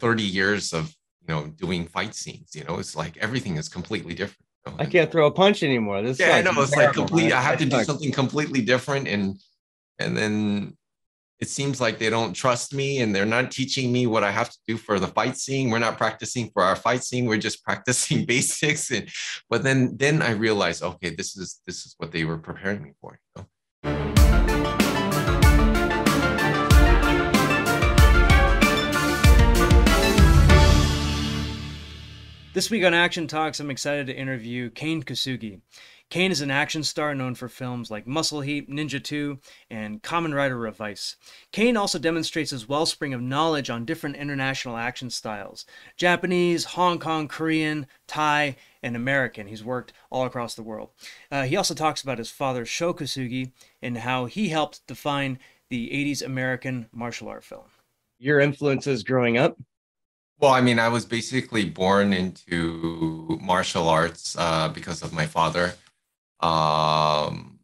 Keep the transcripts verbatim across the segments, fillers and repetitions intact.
thirty years of, you know, doing fight scenes. You know, it's like everything is completely different. You know? I can't throw a punch anymore. This yeah, I know. It's like complete. I have to do something completely different, and and then it seems like they don't trust me, and they're not teaching me what I have to do for the fight scene. We're not practicing for our fight scene. We're just practicing basics. And but then then I realized, okay, this is this is what they were preparing me for. You know? This week on Action Talks, I'm excited to interview Kane Kosugi. Kane is an action star known for films like Muscle Heat, Ninja two, and Kamen Rider Revice. Kane also demonstrates his wellspring of knowledge on different international action styles: Japanese, Hong Kong, Korean, Thai, and American. He's worked all across the world. Uh, he also talks about his father, Sho Kosugi, and how he helped define the eighties American martial art film. Your influences growing up? Well, I mean, I was basically born into martial arts uh, because of my father. Um,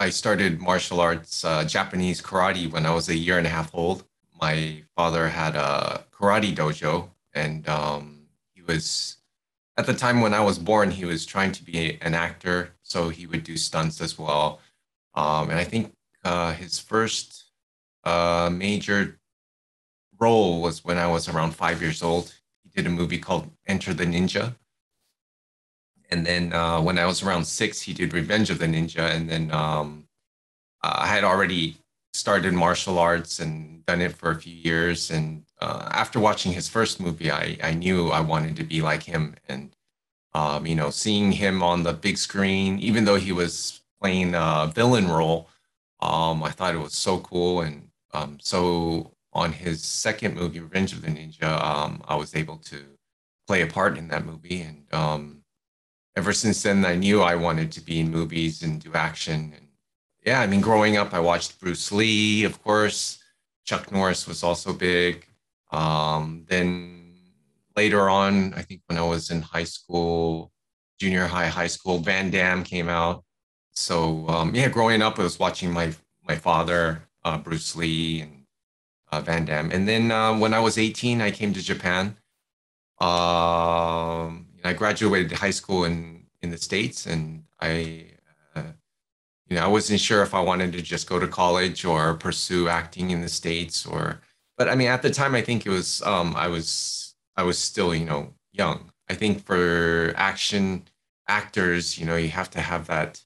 I started martial arts, uh, Japanese karate, when I was a year and a half old. My father had a karate dojo, and um, he was, at the time when I was born, he was trying to be an actor, so he would do stunts as well. Um, and I think uh, his first uh, major role was when I was around five years old. He did a movie called Enter the Ninja. And then uh, when I was around six, he did Revenge of the Ninja. And then um, I had already started martial arts and done it for a few years. And uh, after watching his first movie, I, I knew I wanted to be like him. And, um, you know, seeing him on the big screen, even though he was playing a villain role, um, I thought it was so cool. And um, so on his second movie, Revenge of the Ninja, um, I was able to play a part in that movie. And um, ever since then, I knew I wanted to be in movies and do action. And yeah, I mean, growing up, I watched Bruce Lee, of course. Chuck Norris was also big. Um, then later on, I think when I was in high school, junior high, high school, Van Damme came out. So um, yeah, growing up, I was watching my, my father, uh, Bruce Lee, and Uh, Van Damme. And then uh, when I was eighteen, I came to Japan. Uh, I graduated high school in, in the States, and I, uh, you know, I wasn't sure if I wanted to just go to college or pursue acting in the States, or. But I mean, at the time, I think it was um, I was I was still, you know, young. I think for action actors, you know, you have to have that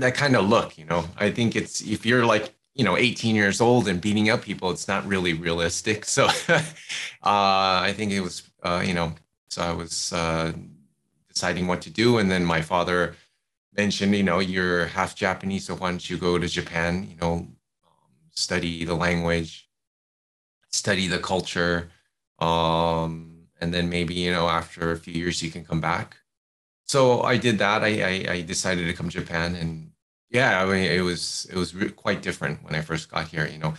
that kind of look. You know, I think it's if you're like, you know, eighteen years old and beating up people, it's not really realistic. So uh, I think it was, uh, you know, so I was uh, deciding what to do. And then my father mentioned, you know, you're half Japanese, so why don't you go to Japan, you know, um, study the language, study the culture. Um, and then maybe, you know, after a few years, you can come back. So I did that. I, I, I decided to come to Japan, and yeah, I mean, it was it was quite different when I first got here, you know,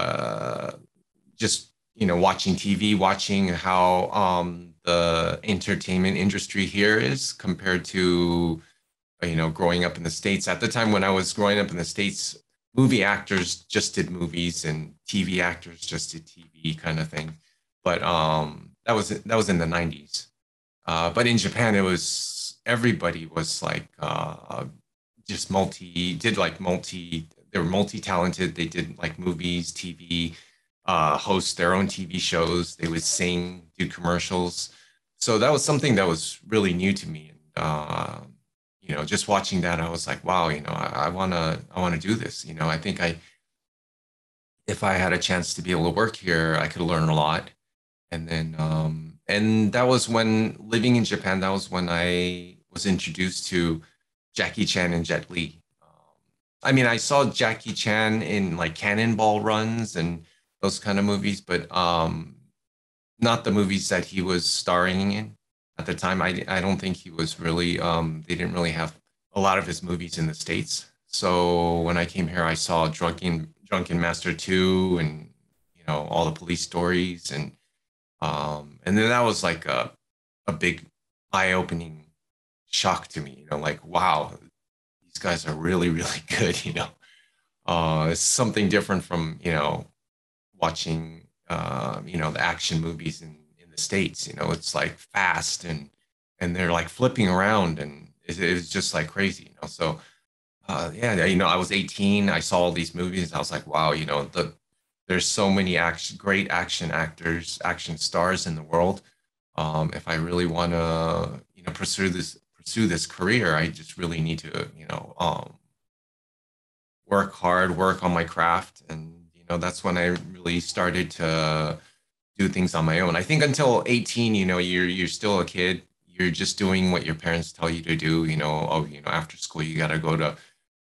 uh, just, you know, watching T V, watching how um, the entertainment industry here is compared to, you know, growing up in the States. At the time when I was growing up in the States, movie actors just did movies and T V actors just did T V kind of thing. But um, that was that was in the nineties. Uh, but in Japan, it was everybody was like uh just multi did like multi they were multi-talented. They did like movies, T V, uh host their own T V shows, they would sing, do commercials. So that was something that was really new to me, and uh you know, just watching that, I was like, wow, you know, I, I wanna I wanna do this. You know, I think I if I had a chance to be able to work here, I could learn a lot. And then um and that was when living in Japan, that was when I was introduced to Jackie Chan and Jet Li. Um, I mean, I saw Jackie Chan in like Cannonball Runs and those kind of movies, but um, not the movies that he was starring in at the time. I, I don't think he was really, um, they didn't really have a lot of his movies in the States. So when I came here, I saw Drunken, Drunken Master two and, you know, all the police stories. And, um, and then that was like a, a big eye-opening shock to me, you know, like, wow, these guys are really, really good, you know. Uh, it's something different from, you know, watching uh, you know, the action movies in, in the States. You know, it's like fast and and they're like flipping around, and it, it was just like crazy. You know, so uh, yeah, you know, I was eighteen. I saw all these movies. And I was like, wow, you know, the there's so many action, great action actors, action stars in the world. Um, if I really want to, you know, pursue this pursue this career, I just really need to, you know, um, work hard, work on my craft. And, you know, that's when I really started to do things on my own. I think until eighteen, you know, you're, you're still a kid. You're just doing what your parents tell you to do. You know, oh, you know, after school, you got to go to,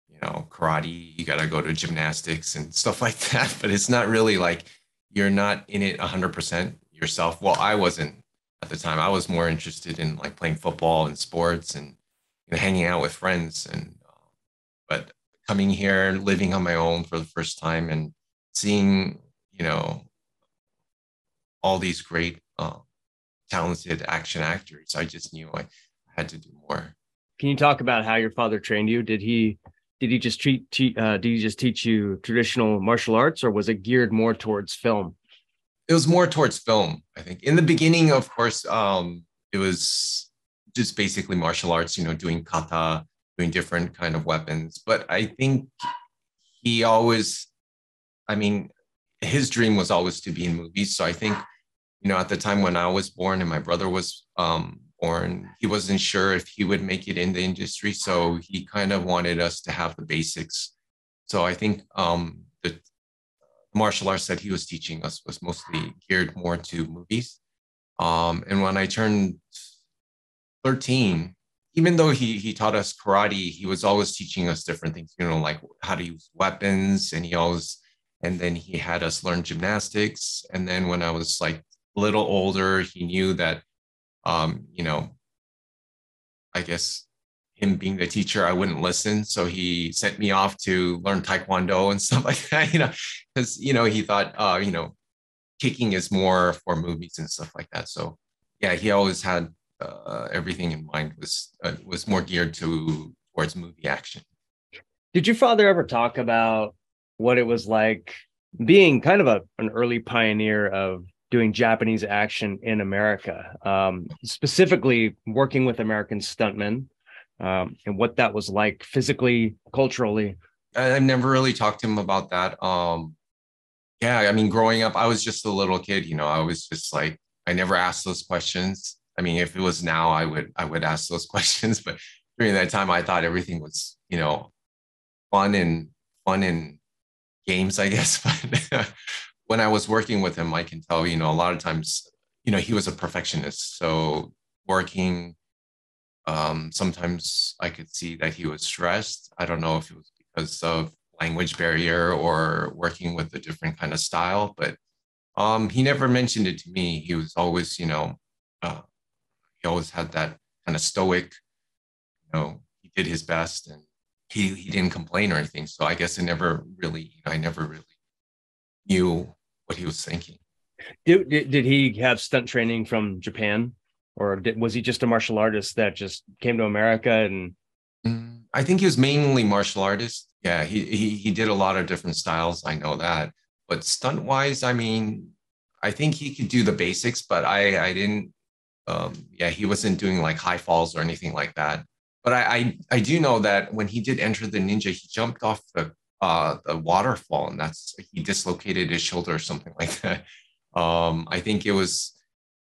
you know, karate, you got to go to gymnastics and stuff like that. But it's not really like you're not in it one hundred percent yourself. Well, I wasn't. At the time, I was more interested in like playing football and sports and, you know, hanging out with friends. And uh, but coming here, living on my own for the first time, and seeing, you know, all these great, uh, talented action actors, I just knew I had to do more. Can you talk about how your father trained you? Did he did he just treat te- uh, did he just teach you traditional martial arts, or was it geared more towards film? It was more towards film, I think. In the beginning, of course, um, it was just basically martial arts, you know, doing kata, doing different kind of weapons. But I think he always, I mean, his dream was always to be in movies. So I think, you know, at the time when I was born and my brother was um, born, he wasn't sure if he would make it in the industry. So he kind of wanted us to have the basics. So I think um, the martial arts that he was teaching us was mostly geared more to movies. Um, and when I turned thirteen, even though he he taught us karate, he was always teaching us different things, you know, like how to use weapons. And he always, and then he had us learn gymnastics. And then when I was like a little older, he knew that, um, you know, I guess him being the teacher, I wouldn't listen. So he sent me off to learn Taekwondo and stuff like that, you know, because, you know, he thought, uh, you know, kicking is more for movies and stuff like that. So yeah, he always had uh, everything in mind was, uh, was more geared to towards movie action. Did your father ever talk about what it was like being kind of a, an early pioneer of doing Japanese action in America, um, specifically working with American stuntmen? Um, and what that was like physically, culturally. I've never really talked to him about that. Um, yeah, I mean, growing up, I was just a little kid, you know, I was just like, I never asked those questions. I mean, if it was now, I would, I would ask those questions. But during that time, I thought everything was, you know, fun and fun and games, I guess. But when I was working with him, I can tell, you know, a lot of times, you know, he was a perfectionist. So working, Um, sometimes I could see that he was stressed. I don't know if it was because of language barrier or working with a different kind of style, but um, he never mentioned it to me. He was always, you know, uh, he always had that kind of stoic, you know, he did his best and he, he didn't complain or anything. So I guess I never really, I never really knew what he was thinking. Did, did he have stunt training from Japan? Or did, was he just a martial artist that just came to America? And I think he was mainly martial artist. Yeah, he he, he did a lot of different styles. I know that. But stunt wise, I mean, I think he could do the basics, but I, I didn't. Um, yeah, he wasn't doing like high falls or anything like that. But I, I, I do know that when he did Enter the Ninja, he jumped off the uh, the waterfall, and that's he dislocated his shoulder or something like that. Um, I think it was.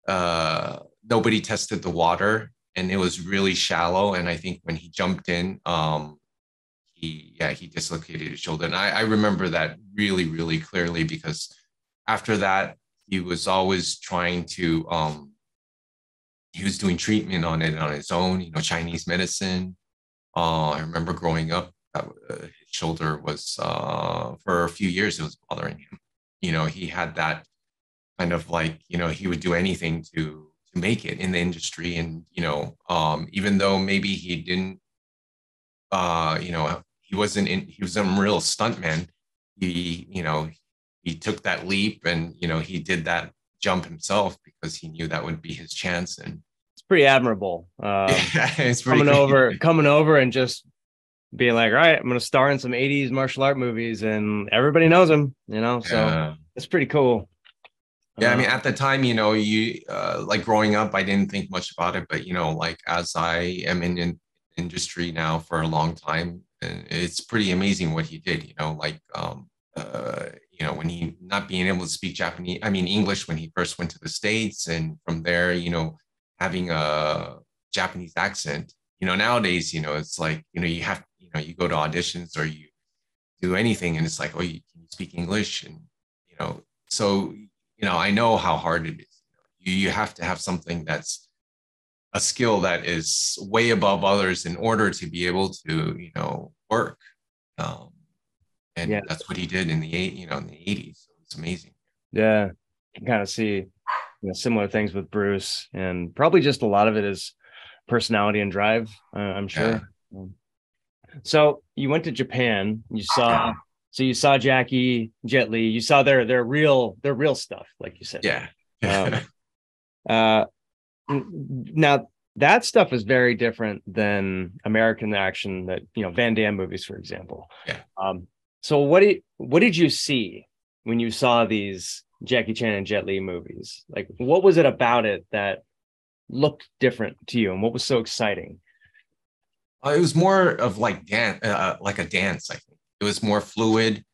Uh, Nobody tested the water, and it was really shallow. And I think when he jumped in, um, he yeah he dislocated his shoulder. And I, I remember that really, really clearly because after that, he was always trying to um, he was doing treatment on it on his own, you know, Chinese medicine. Uh, I remember growing up, that, uh, his shoulder was uh, for a few years it was bothering him. You know, he had that kind of like you know he would do anything to. to make it in the industry. And, you know, um, even though maybe he didn't, uh, you know, he wasn't in, he was a real stuntman. He, you know, he took that leap and, you know, he did that jump himself because he knew that would be his chance. And it's pretty admirable. Uh, yeah, it's pretty coming great. over, coming over and just being like, all right, I'm going to star in some eighties martial art movies and everybody knows him, you know, so yeah. It's pretty cool. Yeah, uh, I mean, at the time, you know, you uh, like growing up, I didn't think much about it. But, you know, like as I am in the industry now for a long time, it's pretty amazing what he did, you know, like, um, uh, you know, when he not being able to speak Japanese, I mean, English, when he first went to the States, and from there, you know, having a Japanese accent, you know, nowadays, you know, it's like, you know, you have, you know, you go to auditions or you do anything and it's like, oh, you, can you speak English? And, you know, so, you know, I know how hard it is. You, you have to have something that's a skill that is way above others in order to be able to, you know, work. Um, and yeah. that's what he did in the eight, you know, in the eighties. So it's amazing. Yeah. You can kind of see, you know, similar things with Bruce, and probably just a lot of it is personality and drive, uh, I'm sure. Yeah. So you went to Japan, you saw, yeah. so you saw Jackie, Jet Li, you saw their, their real, their real stuff. Like you said. Yeah. um, uh, Now that stuff is very different than American action that, you know, Van Damme movies, for example. Yeah. Um, so what did what did you see when you saw these Jackie Chan and Jet Li movies? Like, what was it about it that looked different to you, and what was so exciting? Uh, it was more of like dan- uh, like a dance. I think it was more fluid.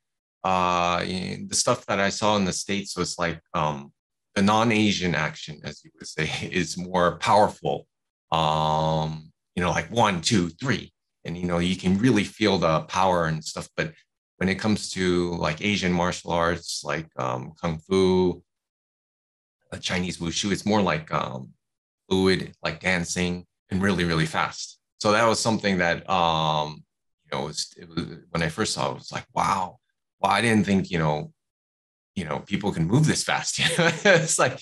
Uh, the stuff that I saw in the States was like. Um, The non-Asian action, as you would say, is more powerful. Um, you know, like one, two, three, and you know, you can really feel the power and stuff. But when it comes to like Asian martial arts, like um, kung fu, uh, Chinese wushu, it's more like um, fluid, like dancing, and really, really fast. So that was something that um, you know, it was, it was when I first saw it, it was like, wow, well, I didn't think, you know. You know, people can move this fast. It's like,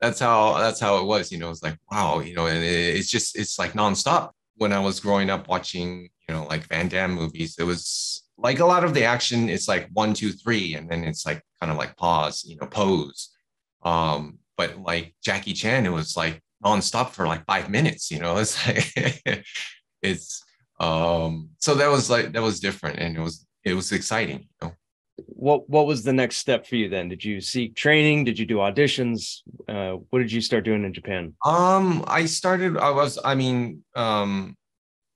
that's how, that's how it was, you know, it's like, wow, you know, and it, it's just, it's like nonstop. When I was growing up watching, you know, like Van Damme movies, it was like a lot of the action, it's like one, two, three. And then it's like, kind of like pause, you know, pose. Um, but like Jackie Chan, it was like nonstop for like five minutes, you know, it's like, it's, um, so that was like, that was different. And it was, it was exciting, you know. What what was the next step for you then? Did you seek training? Did you do auditions? Uh, what did you start doing in Japan? Um, I started. I was. I mean, um,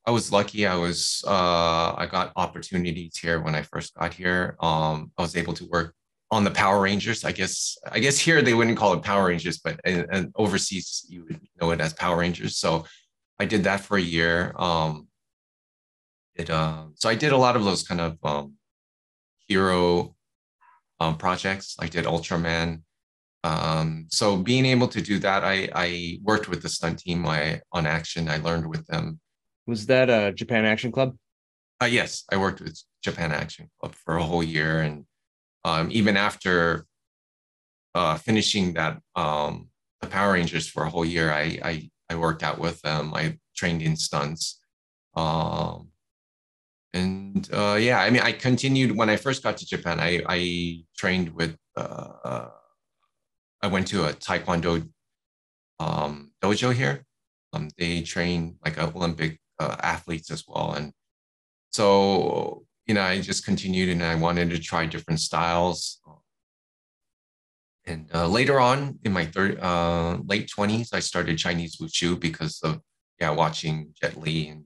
I was lucky. I was. Uh, I got opportunities here when I first got here. Um, I was able to work on the Power Rangers. I guess. I guess here they wouldn't call it Power Rangers, but and, and overseas you would know it as Power Rangers. So I did that for a year. Um, it. Uh, so I did a lot of those kind of. Um, hero um, projects. I did Ultraman. Um, so being able to do that, I, I worked with the stunt team I, on action. I learned with them. Was that a Japan Action Club? Uh, yes, I worked with Japan Action Club for a whole year. And um, even after uh, finishing that, um, the Power Rangers for a whole year, I, I, I worked out with them. I trained in stunts. Um, And uh, yeah, I mean, I continued when I first got to Japan. I, I trained with, uh, I went to a Taekwondo um, dojo here. Um, they train like Olympic uh, athletes as well. And so, you know, I just continued and I wanted to try different styles. And uh, later on in my third, uh, late twenties, I started Chinese Wushu because of, yeah, watching Jet Li and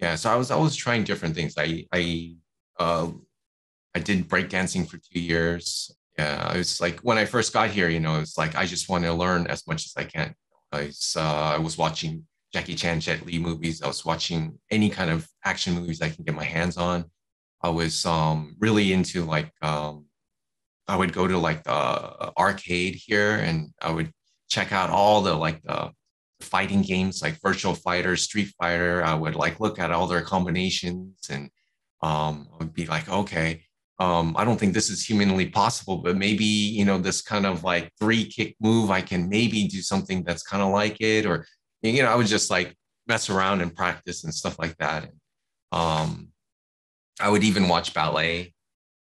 Yeah, so I was always trying different things. I I uh, I did breakdancing for two years. Yeah, I was like when I first got here, you know, it was like I just want to learn as much as I can. I was, uh, I was watching Jackie Chan, Jet Li movies. I was watching any kind of action movies I can get my hands on. I was um, really into like um, I would go to like the arcade here, and I would check out all the like the. fighting games like Virtual Fighter, Street Fighter. I would like look at all their combinations, and um, I would be like, okay, um, I don't think this is humanly possible, but maybe, you know, this kind of like three kick move, I can maybe do something that's kind of like it. Or, you know, I would just like mess around and practice and stuff like that. And, um, I would even watch ballet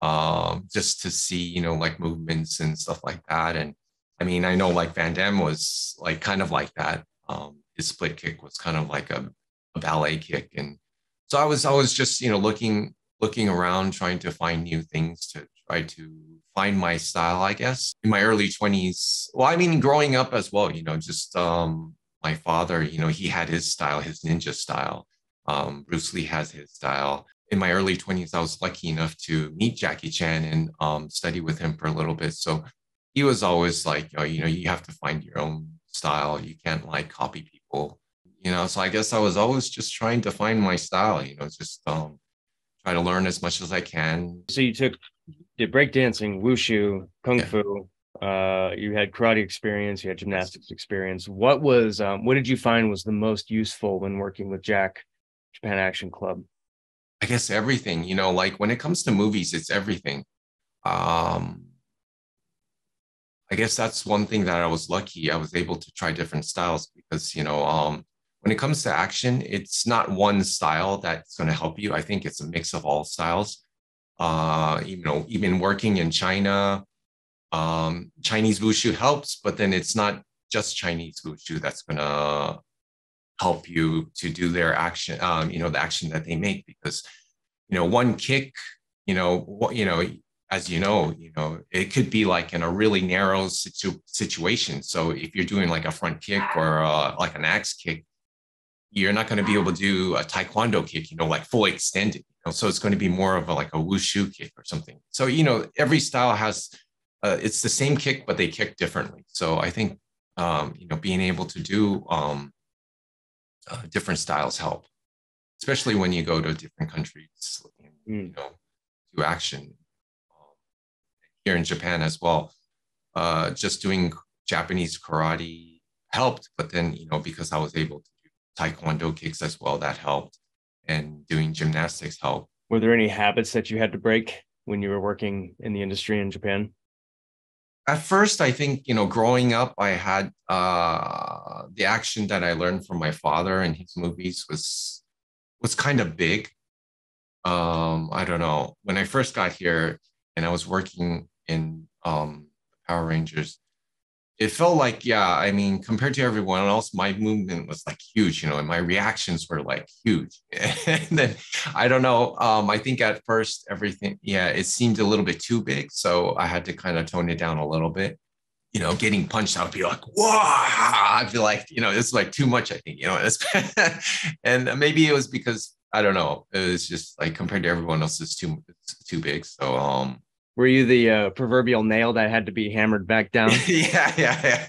um, just to see, you know, like movements and stuff like that. And I mean, I know like Van Damme was like kind of like that. Um, his split kick was kind of like a, a ballet kick. And so I was always just, you know, looking, looking around, trying to find new things to try to find my style, I guess. In my early twenties, well, I mean, growing up as well, you know, just um, my father, you know, he had his style, his ninja style. Um, Bruce Lee has his style. In my early twenties, I was lucky enough to meet Jackie Chan and um, study with him for a little bit. So he was always like, oh, you know, you have to find your own style. You can't like copy people, you know? So I guess I was always just trying to find my style, you know, just um, try to learn as much as I can. So you took did breakdancing, wushu, kung yeah. fu, uh, you had karate experience, you had gymnastics experience. What was, um, what did you find was the most useful when working with Jack, Japan Action Club? I guess everything, you know, like when it comes to movies, it's everything. Um, I guess that's one thing that I was lucky. I was able to try different styles because, you know, um, when it comes to action, it's not one style that's going to help you. I think it's a mix of all styles. Uh, you know, even working in China, um, Chinese wushu helps, but then it's not just Chinese wushu that's going to help you to do their action, um, you know, the action that they make, because, you know, one kick, you know, what, you know, as you know, you know, it could be like in a really narrow situ- situation. So if you're doing like a front kick or a, like an axe kick, you're not going to be able to do a Taekwondo kick, you know, like fully extended. You know? So it's going to be more of a, like a wushu kick or something. So, you know, every style has, uh, it's the same kick, but they kick differently. So I think, um, you know, being able to do, um, Uh, different styles help, especially when you go to different countries, you know, do action. Um, here in Japan as well, uh, just doing Japanese karate helped, but then, you know, because I was able to do Taekwondo kicks as well, that helped, and doing gymnastics helped. Were there any habits that you had to break when you were working in the industry in Japan? At first, I think, you know, growing up, I had uh, the action that I learned from my father and his movies was was kind of big. Um, I don't know. When I first got here and I was working in um, Power Rangers, it felt like, yeah, I mean, compared to everyone else, my movement was like huge, you know, and my reactions were like huge. And then, I don't know, um, I think at first everything, yeah, it seemed a little bit too big. So I had to kind of tone it down a little bit, you know, getting punched, I'd be like, whoa, I'd be like, you know, it's like too much, I think, you know, and maybe it was because, I don't know, it was just like compared to everyone else, it's too, it's too big. So, um, were you the uh, proverbial nail that had to be hammered back down? yeah, yeah, yeah.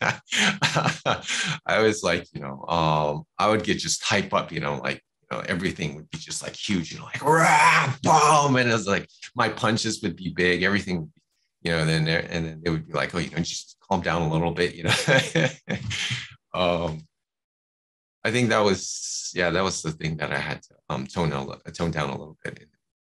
I was like, you know, um, I would get just hype up, you know, like, you know, everything would be just like huge, you know, like, rah, boom. And it was like, my punches would be big, everything, would be, you know, then there, and then they would be like, oh, you know, just calm down a little bit, you know. um, I think that was, yeah, that was the thing that I had to um, tone, a, tone down a little bit.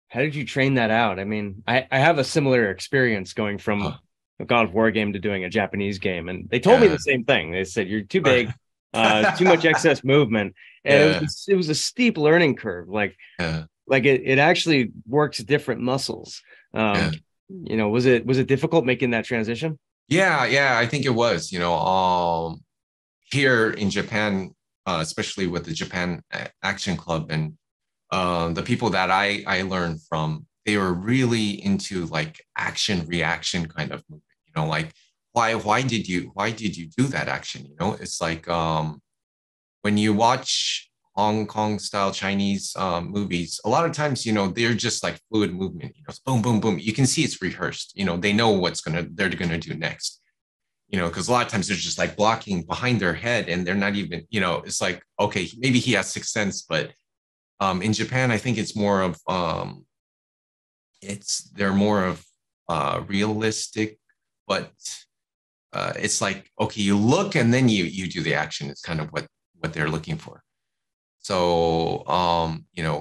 How did you train that out? I mean, I, I have a similar experience going from huh. a God of War game to doing a Japanese game. And they told yeah. me the same thing. They said, you're too big, uh, too much excess movement. And yeah. it, was, it was a steep learning curve. Like, yeah. like it, it actually works different muscles. Um, yeah. You know, was it, was it difficult making that transition? Yeah. Yeah. I think it was, you know, um, here in Japan, uh, especially with the Japan Action Club and, Um, the people that I, I learned from, they were really into like action reaction kind of movement, you know, like why, why did you, why did you do that action? You know, it's like, um, when you watch Hong Kong style Chinese, um, movies, a lot of times, you know, they're just like fluid movement, you know, boom, boom, boom. You can see it's rehearsed, you know, they know what's going to, they're going to do next, you know, cause a lot of times they're just like blocking behind their head and they're not even, you know, it's like, okay, maybe he has sixth sense, but Um, in Japan, I think it's more of, um, it's, they're more of uh, realistic, but uh, it's like, okay, you look and then you you do the action. It's kind of what, what they're looking for. So, um, you know,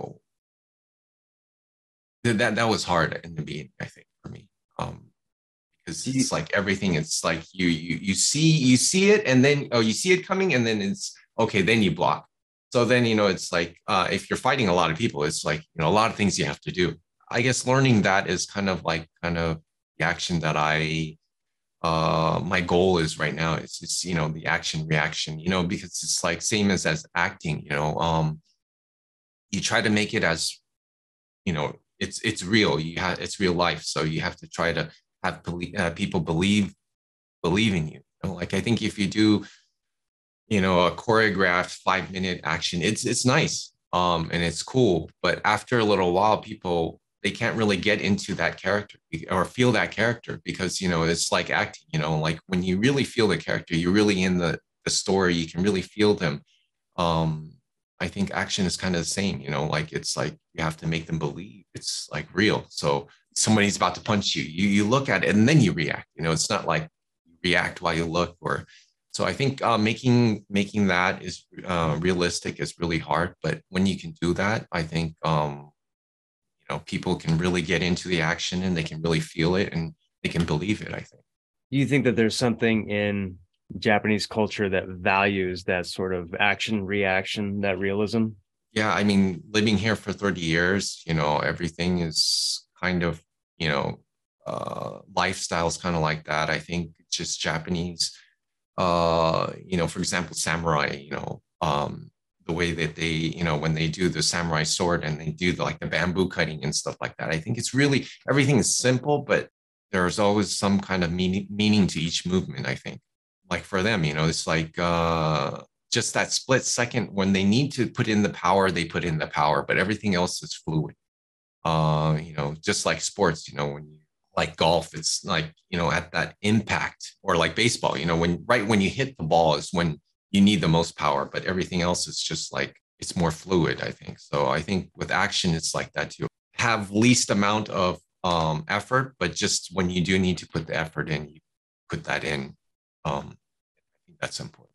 th- that, that was hard in the beginning, I think, for me. Um, because it's like everything, it's like you, you, you see, you see it and then, oh, you see it coming and then it's, okay, then you block. So then, you know, it's like, uh, if you're fighting a lot of people, it's like, you know, a lot of things you have to do. I guess learning that is kind of like, kind of the action that I, uh, my goal is right now is, it's, you know, the action reaction, you know, because it's like same as, as acting, you know, um, you try to make it as, you know, it's it's real. You have it's real life, so you have to try to have uh, people believe believe in you. You know? Like I think if you do, you know, a choreographed five minute action, it's it's nice um, and it's cool. But after a little while, people they can't really get into that character or feel that character because you know it's like acting. You know, like when you really feel the character, you're really in the the story. You can really feel them. Um, I think action is kind of the same, you know, like it's like you have to make them believe it's like real. So somebody's about to punch you, you, you look at it and then you react, you know, it's not like you react while you look or, so I think uh, making, making that is uh, realistic is really hard, but when you can do that, I think, um, you know, people can really get into the action and they can really feel it and they can believe it, I think. Do you think that there's something in Japanese culture that values that sort of action reaction, that realism? Yeah, I mean, living here for thirty years, you know, everything is kind of, you know, uh, lifestyles kind of like that. I think just Japanese, uh, you know, for example, samurai, you know, um, the way that they, you know, when they do the samurai sword and they do the, like the bamboo cutting and stuff like that. I think it's really, everything is simple, but there's always some kind of meaning, meaning to each movement, I think. Like for them, you know, it's like uh, just that split second when they need to put in the power, they put in the power, but everything else is fluid. Uh, you know, just like sports, you know, when you like golf, it's like, you know, at that impact or like baseball, you know, when right when you hit the ball is when you need the most power, but everything else is just like it's more fluid, I think. So I think with action, it's like that too. Have least amount of um, effort, but just when you do need to put the effort in, you put that in. Um, I think that's important.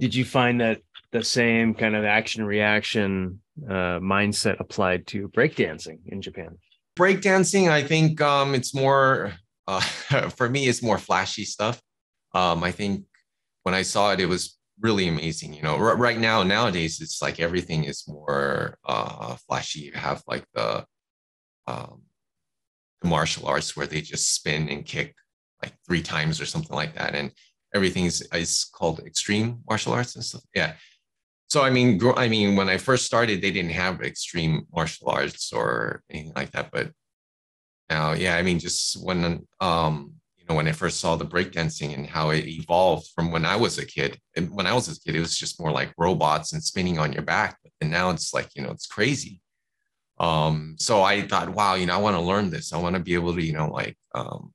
Did you find that the same kind of action reaction uh, mindset applied to breakdancing in Japan? Breakdancing, I think um, it's more, uh, for me, it's more flashy stuff. Um, I think when I saw it, it was really amazing. You know, R- right now, nowadays, it's like everything is more uh, flashy. You have like the, um, the martial arts where they just spin and kick like three times or something like that. And everything is, is called extreme martial arts and stuff. Yeah. So, I mean, gr- I mean, when I first started, they didn't have extreme martial arts or anything like that, but now, yeah, I mean, just when, um, you know, when I first saw the breakdancing and how it evolved from when I was a kid, and when I was a kid, it was just more like robots and spinning on your back. But then now it's like, you know, it's crazy. Um, so I thought, wow, you know, I want to learn this. I want to be able to, you know, like, um,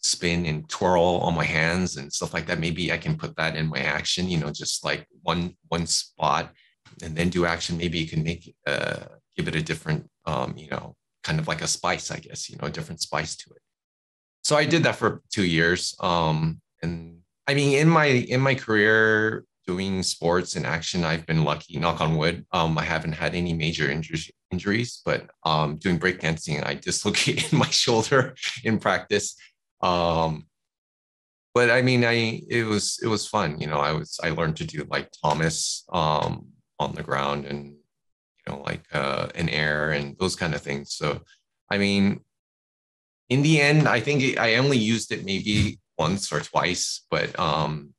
spin and twirl on my hands and stuff like that. Maybe I can put that in my action, you know, just like one one spot and then do action. Maybe you can make uh give it a different um you know, kind of like a spice, I guess, you know, a different spice to it. So I did that for two years, um and I mean in my in my career doing sports and action, I've been lucky, knock on wood. um I haven't had any major injuries injuries but um doing breakdancing, I dislocated my shoulder in practice. Um, but I mean, I, it was, it was fun. You know, I was, I learned to do like Thomas, um, on the ground and, you know, like, uh, an air and those kind of things. So, I mean, in the end, I think it, I only used it maybe once or twice, but, um,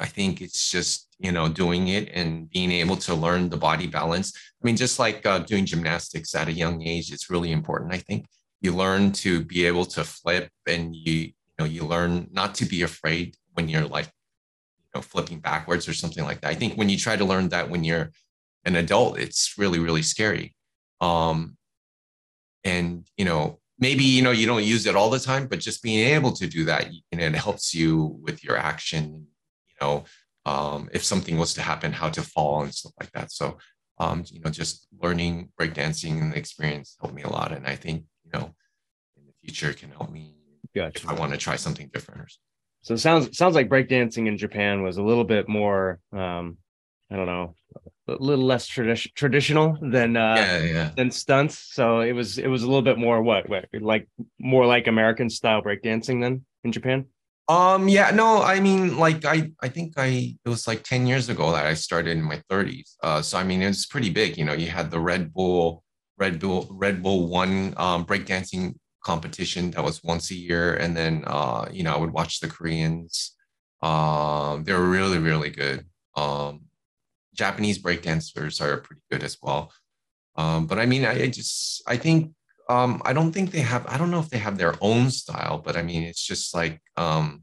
I think it's just, you know, doing it and being able to learn the body balance. I mean, just like, uh, doing gymnastics at a young age, it's really important, I think. You learn to be able to flip, and you, you know, you learn not to be afraid when you're like, you know, flipping backwards or something like that. I think when you try to learn that when you're an adult, it's really, really scary. Um, and, you know, maybe, you know, you don't use it all the time, but just being able to do that, you know, it helps you with your action, you know, um, if something was to happen, how to fall and stuff like that. So, um, you know, just learning breakdancing and the experience helped me a lot. And I think, you know, in the future can help me. Gotcha. If I want to try something different. So it sounds, sounds like breakdancing in Japan was a little bit more, um, I don't know, a little less tradi- traditional than, uh, yeah, yeah. than stunts. So it was, it was a little bit more what, what like more like American style breakdancing than in Japan. Um, yeah, no, I mean, like, I, I think I, it was like ten years ago that I started in my thirties. Uh, so, I mean, it's pretty big, you know, you had the Red Bull Red Bull Red Bull One um, breakdancing competition that was once a year, and then uh, you know, I would watch the Koreans. Um, they're really really good. Um, Japanese breakdancers are pretty good as well. Um, but I mean, I, I just, I think, um, I don't think they have, I don't know if they have their own style, but I mean, it's just like, um,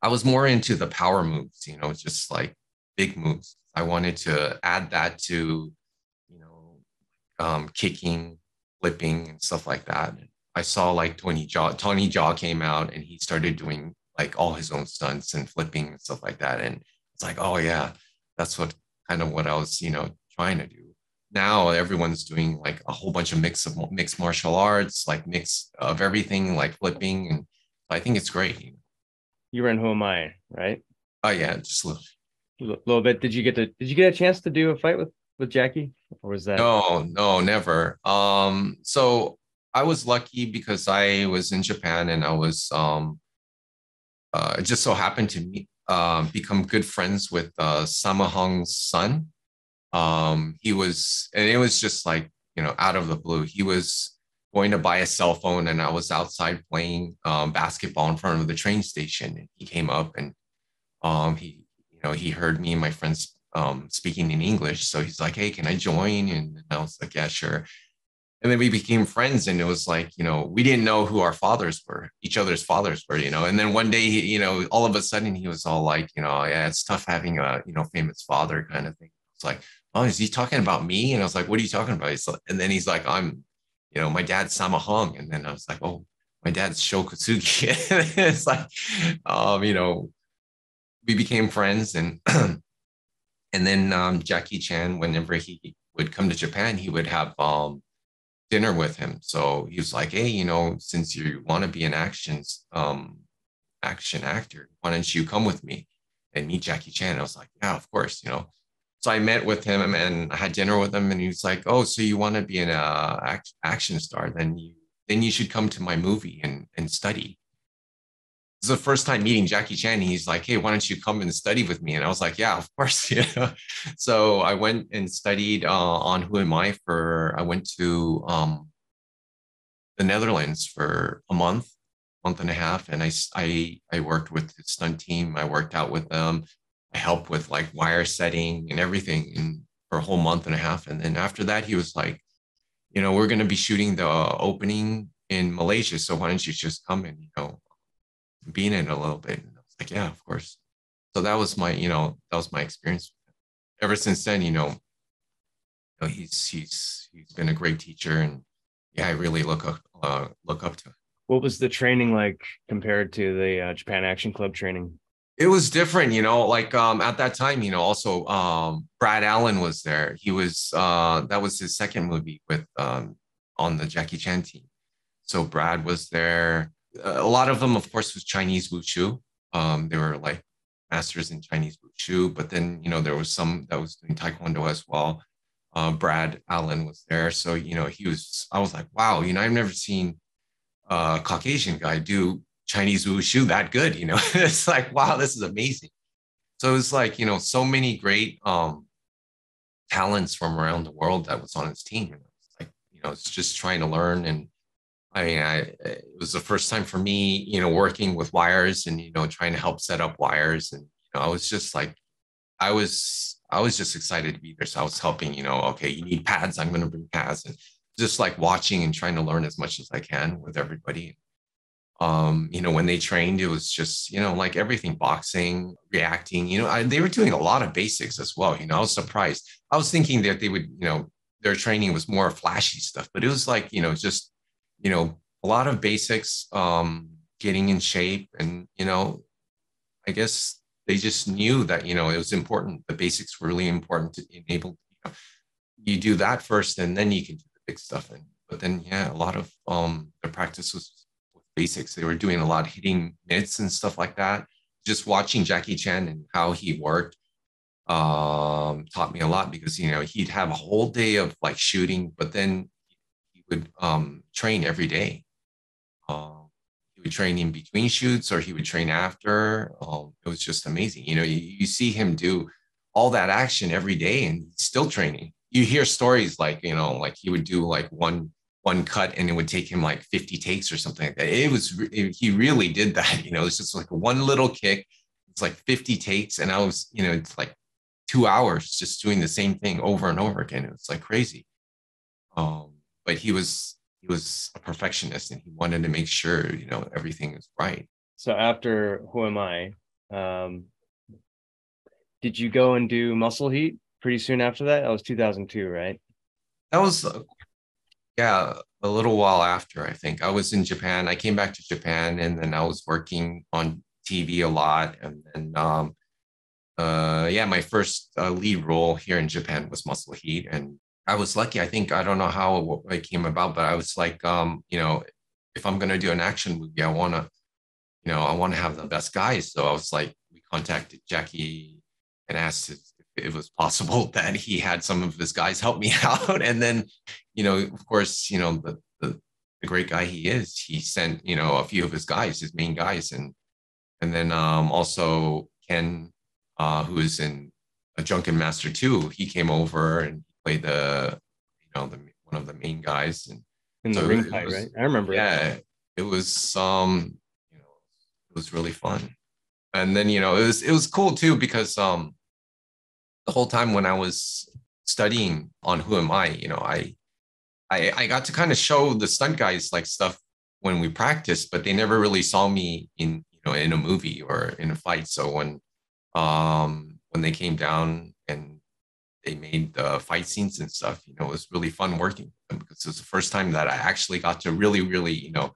I was more into the power moves, you know, it's just like big moves. I wanted to add that to, you know, um, kicking, flipping and stuff like that. I saw like Tony Jaa, Tony Jaa came out and he started doing like all his own stunts and flipping and stuff like that. And it's like, oh yeah, that's what kind of what I was, you know, trying to do. Now everyone's doing like a whole bunch of mix of mixed martial arts, like mix of everything, like flipping. And I think it's great. You were in Who Am I, right? Oh yeah, just a little, little bit. Did you get to, did you get a chance to do a fight with, with Jackie, or was that? No, no, never. Um, so I was lucky because I was in Japan and I was, um, uh, it just so happened to meet, uh, become good friends with, uh, Sammo Hung's son. Um, he was, and it was just like, you know, out of the blue, he was going to buy a cell phone and I was outside playing um, basketball in front of the train station. And he came up and, um, he, you know, he heard me and my friends, um, speaking in English. So he's like, hey, can I join? And I was like, yeah, sure. And then we became friends and it was like, you know, we didn't know who our fathers were, each other's fathers were, you know, and then one day, he, you know, all of a sudden he was all like, you know, yeah, it's tough having a, you know, famous father kind of thing. It's like, oh, is he talking about me? And I was like, what are you talking about? He's like, and then he's like, I'm, you know, my dad's Sammo Hung. And then I was like, oh, my dad's Sho Kosugi. It's like, um, you know, we became friends. And and then um, Jackie Chan, whenever he would come to Japan, he would have um, dinner with him. So he was like, hey, you know, since you want to be an action, um, action actor, why don't you come with me and meet Jackie Chan? I was like, yeah, of course, you know. So I met with him and I had dinner with him and he was like, oh, so you want to be an uh, act- action star, then you then you should come to my movie and, and study. This is the first time meeting Jackie Chan. He's like, hey, why don't you come and study with me? And I was like, yeah, of course. Yeah. So I went and studied uh, on Who Am I for, I went to um, the Netherlands for a month, month and a half. And I, I, I worked with the stunt team. I worked out with them. I helped with like wire setting and everything in, for a whole month and a half. And then after that, he was like, you know, we're going to be shooting the opening in Malaysia. So why don't you just come and, you know, be in it a little bit? And I was like, yeah, of course. So that was my, you know, that was my experience. Ever since then, you know, you know he's, he's, he's been a great teacher. And yeah, I really look up, uh, look up to him. What was the training like compared to the uh, Japan Action Club training? It was different, you know, like um, at that time, you know, also um, Brad Allen was there. He was, uh, that was his second movie with um, on the Jackie Chan team. So Brad was there. A lot of them, of course, was Chinese Wushu. Um, they were like masters in Chinese Wushu, but then, you know, there was some that was doing Taekwondo as well. Uh, Brad Allen was there. So, you know, he was, I was like, wow, you know, I've never seen a Caucasian guy do Chinese Wushu that good, you know. It's like, wow, this is amazing. So it was like, you know, so many great um, talents from around the world that was on his team. And it's like, you know, it's just trying to learn. And I mean, I, it was the first time for me, you know, working with wires and, you know, trying to help set up wires. And, you know, I was just like, I was, I was just excited to be there. So I was helping, you know, okay, you need pads, I'm going to bring pads. And just like watching and trying to learn as much as I can with everybody. Um, you know, when they trained, it was just, you know, like everything, boxing, reacting, you know, I, they were doing a lot of basics as well. You know, I was surprised. I was thinking that they would, you know, their training was more flashy stuff, but it was like, you know, just, you know, a lot of basics, um, getting in shape. And, you know, I guess they just knew that, you know, it was important. The basics were really important to enable, you know, you do that first and then you can do the big stuff. And, but then, yeah, a lot of, um, the practice was basics. They were doing a lot of hitting mitts and stuff like that. Just watching Jackie Chan and how he worked um, taught me a lot because, you know, he'd have a whole day of like shooting, but then he would um, train every day. Uh, he would train in between shoots or he would train after. Um, it was just amazing. You know, you, you see him do all that action every day and he's still training. You hear stories like, you know, like he would do like one one cut and it would take him like fifty takes or something like that. It was, it, he really did that. You know, it's just like one little kick. It's like fifty takes. And I was, you know, it's like two hours just doing the same thing over and over again. It was like crazy. Um, but he was he was a perfectionist, and he wanted to make sure, you know, everything is right. So after Who Am I, um, did you go and do Muscle Heat pretty soon after that? That was two thousand two, right? That was, uh, yeah, a little while after, I think. I was in Japan. I came back to Japan, and then I was working on T V a lot. And then, um, uh, yeah, my first uh, lead role here in Japan was Muscle Heat. And I was lucky. I think, I don't know how it, it came about, but I was like, um, you know, if I'm going to do an action movie, I want to, you know, I want to have the best guys. So I was like, we contacted Jackie and asked if it was possible that he had some of his guys help me out. And then, you know, of course, you know, the, the, the great guy he is, he sent, you know, a few of his guys, his main guys. And, and then um, also Ken, uh, who is in a Drunken Master two, he came over and played the, you know, the, one of the main guys. And in so the ring fight, right? I remember. Yeah. It, it was, um, you know, it was really fun. And then, you know, it was, it was cool too, because, um, the whole time when I was studying on Who Am I, you know, I, I, I got to kind of show the stunt guys like stuff when we practiced, but they never really saw me in, you know, in a movie or in a fight. So when, um, when they came down and they made the fight scenes and stuff, you know, it was really fun working with them, because it was the first time that I actually got to really, really, you know,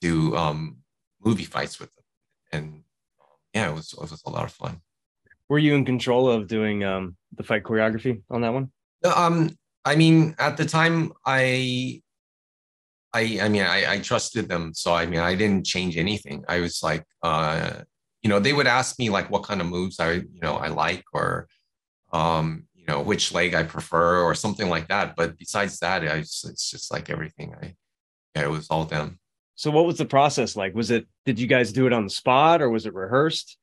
do um, movie fights with them. And yeah, it was, it was a lot of fun. Were you in control of doing um, the fight choreography on that one? Um, I mean, at the time, I, I, I mean, I, I trusted them, so I mean, I didn't change anything. I was like, uh, you know, they would ask me like, what kind of moves I, you know, I like, or, um, you know, which leg I prefer, or something like that. But besides that, I just, it's just like everything. I, yeah, it was all them. So, what was the process like? Was it? Did you guys do it on the spot, or was it rehearsed?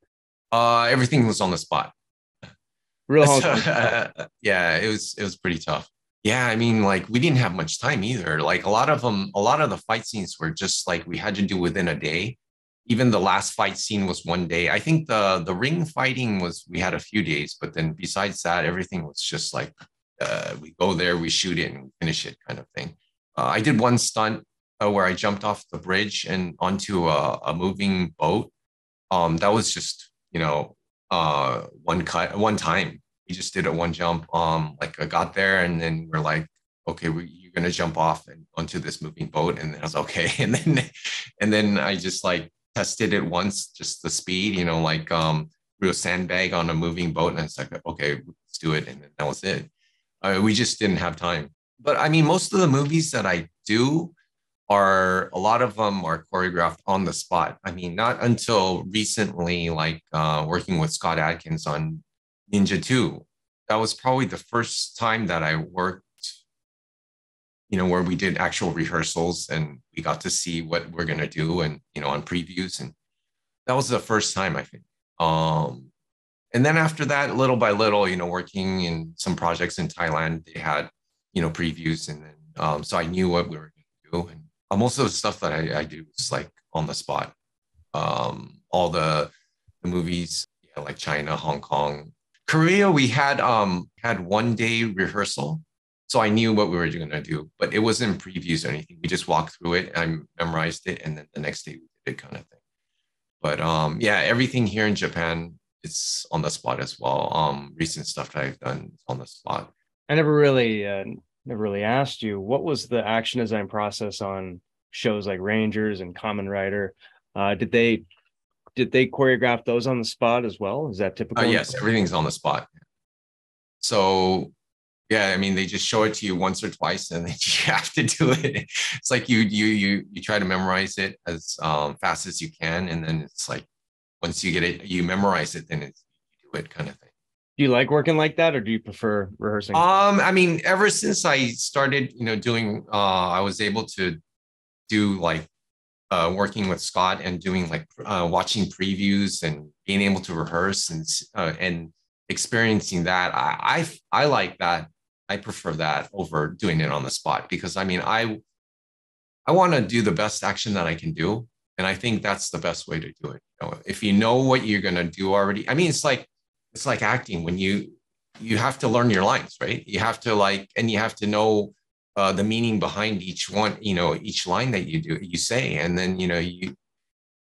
Uh, everything was on the spot. Real so, uh, yeah, it was it was pretty tough. Yeah, I mean, like we didn't have much time either. Like a lot of them, a lot of the fight scenes were just like we had to do within a day. Even the last fight scene was one day. I think the the ring fighting was we had a few days, but then besides that, everything was just like uh, we go there, we shoot it, and we finish it, kind of thing. Uh, I did one stunt uh, where I jumped off the bridge and onto a, a moving boat. Um, that was just, you know, uh, one cut, one time. We just did a one jump. Um, like I got there, and then we're like, okay, we, you're gonna jump off and onto this moving boat, and then I was okay. And then, and then I just like tested it once, just the speed, you know, like um, real sandbag on a moving boat, and it's like, okay, let's do it, and then that was it. Uh, we just didn't have time. But I mean, most of the movies that I do are, a lot of them are choreographed on the spot. I mean, not until recently, like uh, working with Scott Adkins on Ninja two, that was probably the first time that I worked, you know, where we did actual rehearsals and we got to see what we're going to do and, you know, on previews. And that was the first time, I think. Um, and then after that, little by little, you know, working in some projects in Thailand, they had, you know, previews. And then, um, so I knew what we were going to do. And most of the stuff that I, I do is like on the spot. Um, all the, the movies, yeah, like China, Hong Kong, Korea, we had um, had one day rehearsal. So I knew what we were going to do, but it wasn't previews or anything. We just walked through it, and I memorized it, and then the next day we did it, kind of thing. But um, yeah, everything here in Japan is on the spot as well. Um, recent stuff that I've done is on the spot. I never really... Uh... Never really asked you, what was the action design process on shows like Rangers and Kamen Rider? Uh, did they did they choreograph those on the spot as well? Is that typical? Uh, yes, everything's on the spot. So yeah, I mean, they just show it to you once or twice, and then you have to do it. It's like you you you you try to memorize it as um, fast as you can, and then it's like once you get it, you memorize it, then it's, you do it, kind of thing. Do you like working like that, or do you prefer rehearsing? Um, I mean, ever since I started, you know, doing, uh, I was able to do like uh, working with Scott and doing like uh, watching previews and being able to rehearse and uh, and experiencing that. I, I I like that. I prefer that over doing it on the spot, because I mean, I I want to do the best action that I can do, and I think that's the best way to do it. You know, if you know what you're gonna do already, I mean, it's like. It's like acting. When you you have to learn your lines, right? You have to like, and you have to know uh, the meaning behind each one, you know, each line that you do, you say, and then, you know, you,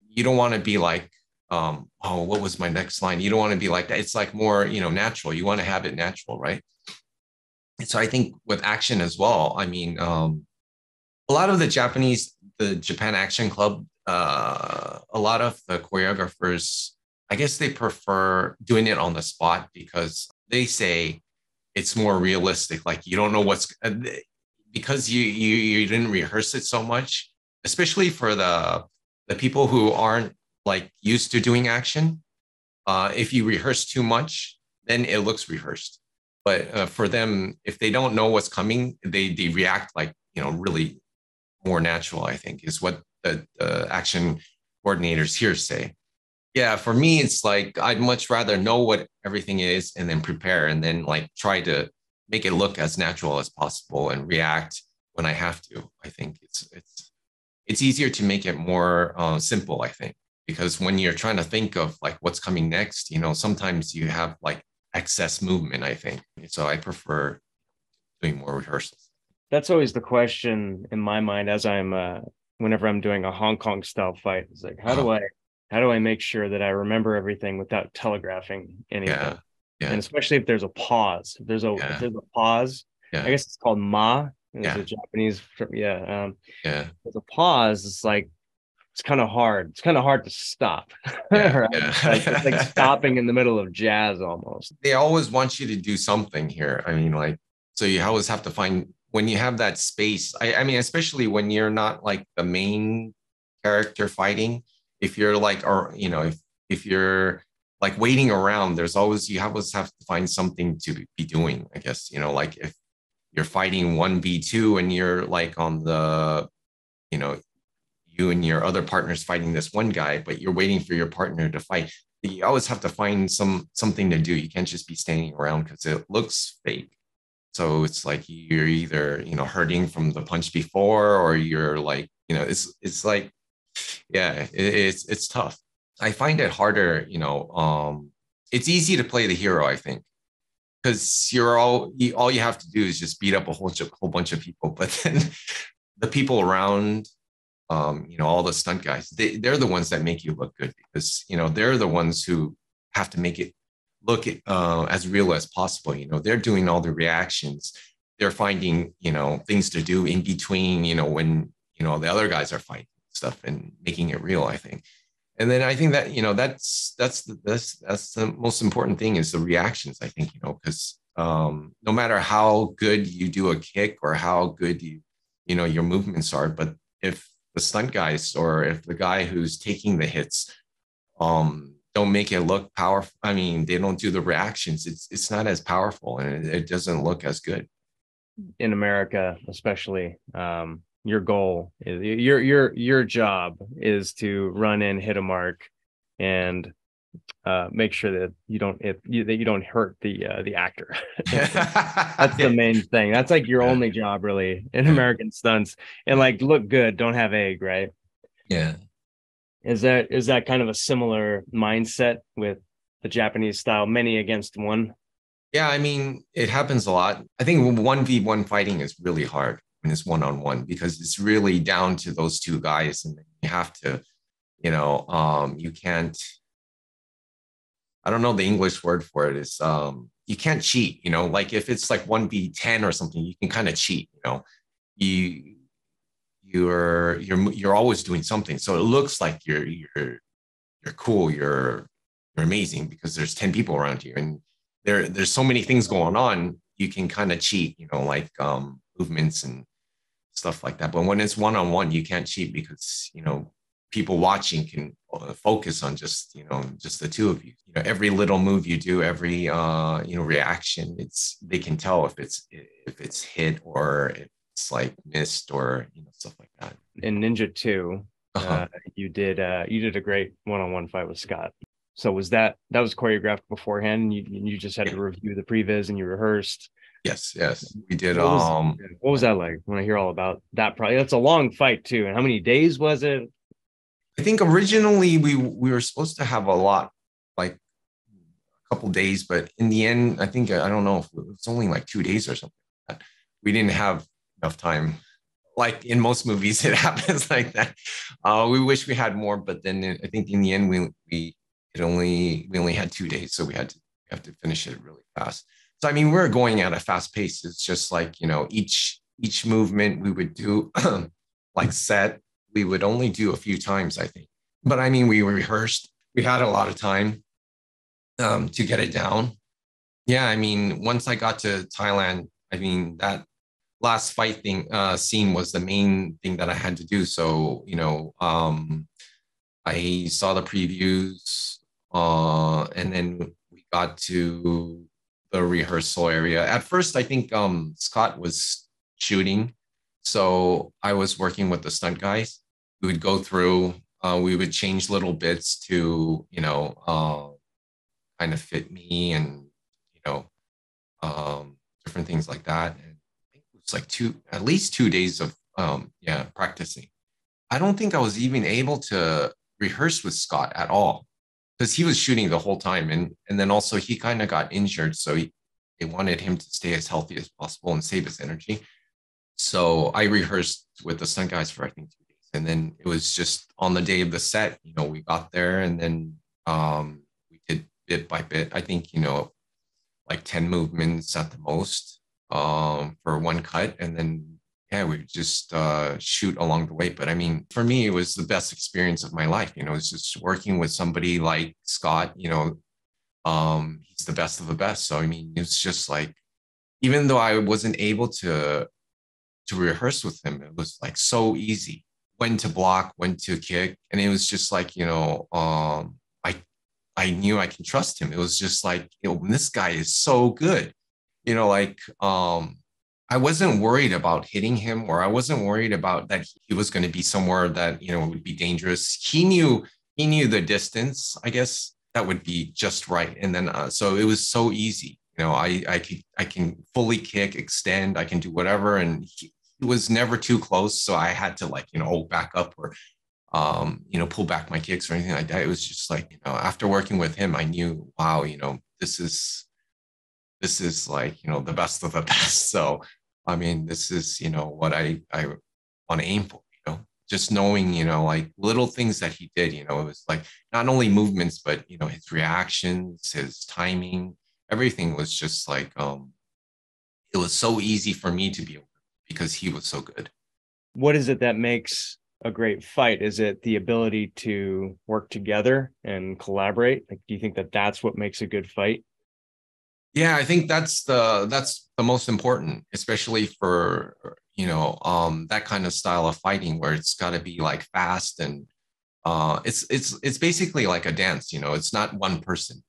you don't want to be like, um, oh, what was my next line? You don't want to be like that. It's like more, you know, natural. You want to have it natural, right? And so I think with action as well, I mean, um, a lot of the Japanese, the Japan Action Club, uh, a lot of the choreographers, I guess they prefer doing it on the spot because they say it's more realistic. Like, you don't know what's, because you you you didn't rehearse it so much, especially for the the people who aren't like used to doing action. Uh, if you rehearse too much, then it looks rehearsed. But uh, for them, if they don't know what's coming, they they react like, you know, really more natural, I think, is what the, the action coordinators here say. Yeah, for me, it's like I'd much rather know what everything is and then prepare and then like try to make it look as natural as possible and react when I have to. I think it's it's it's easier to make it more uh, simple, I think, because when you're trying to think of like what's coming next, you know, sometimes you have like excess movement, I think. So I prefer doing more rehearsals. That's always the question in my mind as I'm uh, whenever I'm doing a Hong Kong style fight. It's like, how do I? How do I make sure that I remember everything without telegraphing anything? Yeah, yeah. And especially if there's a pause, if there's a, yeah. if there's a pause, yeah. I guess it's called ma. It's yeah. a Japanese, yeah. Um, yeah. There's a pause. It's like, it's kind of hard. It's kind of hard to stop. Yeah, right? yeah. Like, it's like stopping in the middle of jazz almost. They always want you to do something here. I mean, like, so you always have to find, when you have that space, I, I mean, especially when you're not like the main character fighting, if you're like, or, you know, if, if you're like waiting around, there's always, you always have to find something to be doing, I guess, you know, like if you're fighting one v two and you're like on the, you know, you and your other partners fighting this one guy, but you're waiting for your partner to fight. You always have to find some, something to do. You can't just be standing around because it looks fake. So it's like, you're either, you know, hurting from the punch before, or you're like, you know, it's, it's like, yeah, it, it's it's tough. I find it harder, you know. Um, it's easy to play the hero, I think, because you're all you, all you have to do is just beat up a whole whole bunch of people. But then the people around, um, you know, all the stunt guys, they they're the ones that make you look good because you know they're the ones who have to make it look uh, as real as possible. You know, they're doing all the reactions, they're finding you know things to do in between. You know, when you know the other guys are fighting. Stuff and making it real, I think. And then I think that, you know, that's, that's, the, that's, that's the most important thing is the reactions, I think, you know, because um, no matter how good you do a kick or how good you, you know, your movements are, but if the stunt guys or if the guy who's taking the hits um, don't make it look powerful, I mean, they don't do the reactions, it's, it's not as powerful and it, it doesn't look as good. In America, especially, um, your goal is your, your, your job is to run in, hit a mark and uh, make sure that you don't, if you, that you don't hurt the, uh, the actor. That's the main thing. That's like your only job really in American stunts and like, look good. Don't have egg. Right. Yeah. Is that, is that kind of a similar mindset with the Japanese style, many against one? Yeah. I mean, it happens a lot. I think one v one fighting is really hard. Is one-on-one because it's really down to those two guys and you have to, you know, um, you can't, I don't know the English word for it is, um, you can't cheat, you know, like if it's like one v ten or something, you can kind of cheat, you know, you, you're, you're, you're always doing something. So it looks like you're, you're, you're cool. You're, you're amazing because there's ten people around you and there, there's so many things going on. You can kind of cheat, you know, like, um, movements and stuff like that. But when it's one-on-one, you can't cheat because, you know, people watching can focus on just, you know, just the two of you, you know, every little move you do, every, uh, you know, reaction, it's, they can tell if it's, if it's hit or if it's like missed or, you know, stuff like that. In Ninja two, uh-huh. uh, you did, uh, you did a great one-on-one fight with Scott. So was that, that was choreographed beforehand and you, you just had yeah. to review the previs and you rehearsed. Yes, yes, we did. What was, um, what was that like when I hear all about that? Probably that's a long fight too. And how many days was it? I think originally we we were supposed to have a lot, like a couple days, but in the end, I think I don't know if it was only like two days or something. We didn't have enough time. Like in most movies, it happens like that. Uh, we wish we had more, but then it, I think in the end we we it only we only had two days, so we had to we have to finish it really fast. So I mean, we're going at a fast pace. It's just like, you know, each each movement we would do like set we would only do a few times, I think. But I mean, we rehearsed. We had a lot of time um, to get it down. Yeah, I mean, once I got to Thailand, I mean that. Last fight thing uh, scene was the main thing that I had to do. So, you know, um, I saw the previews uh, and then we got to the rehearsal area. At first, I think um, Scott was shooting. So I was working with the stunt guys. We would go through, uh, we would change little bits to, you know, uh, kind of fit me and, you know, um, different things like that. And it's like two, at least two days of, um, yeah, practicing. I don't think I was even able to rehearse with Scott at all because he was shooting the whole time. And, and then also he kind of got injured. So he, they wanted him to stay as healthy as possible and save his energy. So I rehearsed with the stunt guys for, I think, two days. And then it was just on the day of the set, you know, we got there and then um, we did bit by bit. I think, you know, like ten movements at the most. Um, for one cut, and then yeah, we would just uh, shoot along the way. But I mean, for me, it was the best experience of my life. You know, it's just working with somebody like Scott. You know, um, he's the best of the best. So I mean, it's just like, even though I wasn't able to to rehearse with him, it was like so easy. When to block, when to kick, and it was just like, you know, um, I I knew I can trust him. It was just like, you know, this guy is so good. You know, like um, I wasn't worried about hitting him, or I wasn't worried about that he was going to be somewhere that, you know, would be dangerous. He knew he knew the distance, I guess, that would be just right. And then uh, so it was so easy. You know, I I could I can fully kick, extend, I can do whatever, and he, he was never too close. So I had to, like, you know, hold back up or um, you know, pull back my kicks or anything like that. It was just like, you know, after working with him, I knew, wow, you know, this is. This is like, you know, the best of the best. So, I mean, this is, you know, what I, I want to aim for, you know, just knowing, you know, like little things that he did, you know, it was like not only movements, but, you know, his reactions, his timing, everything was just like, um, it was so easy for me to be able to, because he was so good. What is it that makes a great fight? Is it the ability to work together and collaborate? Like, do you think that that's what makes a good fight? Yeah, I think that's the that's the most important, especially for, you know, um, that kind of style of fighting where it's got to be like fast and uh, it's it's it's basically like a dance. You know, it's not one person.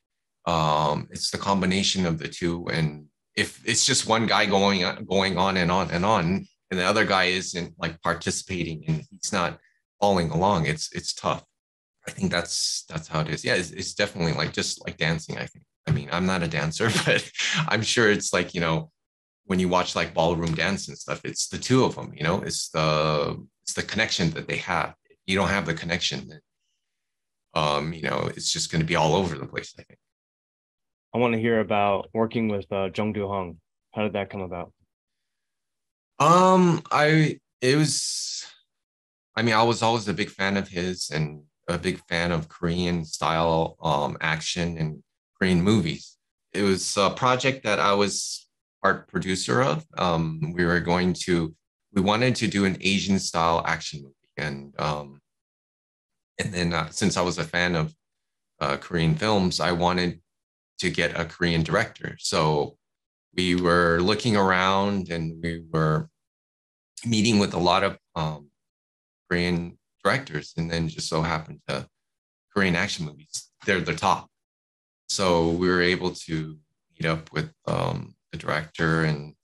Um, it's the combination of the two. And if it's just one guy going going on and on and on, and the other guy isn't like participating and he's not following along, it's it's tough. I think that's that's how it is. Yeah, it's, it's definitely like just like dancing, I think. I mean, I'm not a dancer, but I'm sure it's like, you know, when you watch like ballroom dance and stuff, it's the two of them, you know, it's the, it's the connection that they have. If you don't have the connection, then, um, you know, it's just going to be all over the place, I think. I want to hear about working with uh, Jung Do Hong. How did that come about? Um, I, it was, I mean, I was always a big fan of his and a big fan of Korean style um, action and Korean movies. It was a project that I was part producer of. Um, we were going to, we wanted to do an Asian style action movie. And um, and then uh, since I was a fan of uh, Korean films, I wanted to get a Korean director. So we were looking around and we were meeting with a lot of um, Korean directors. And then just so happened to Korean action movies, they're the top. So we were able to meet up with um, the director and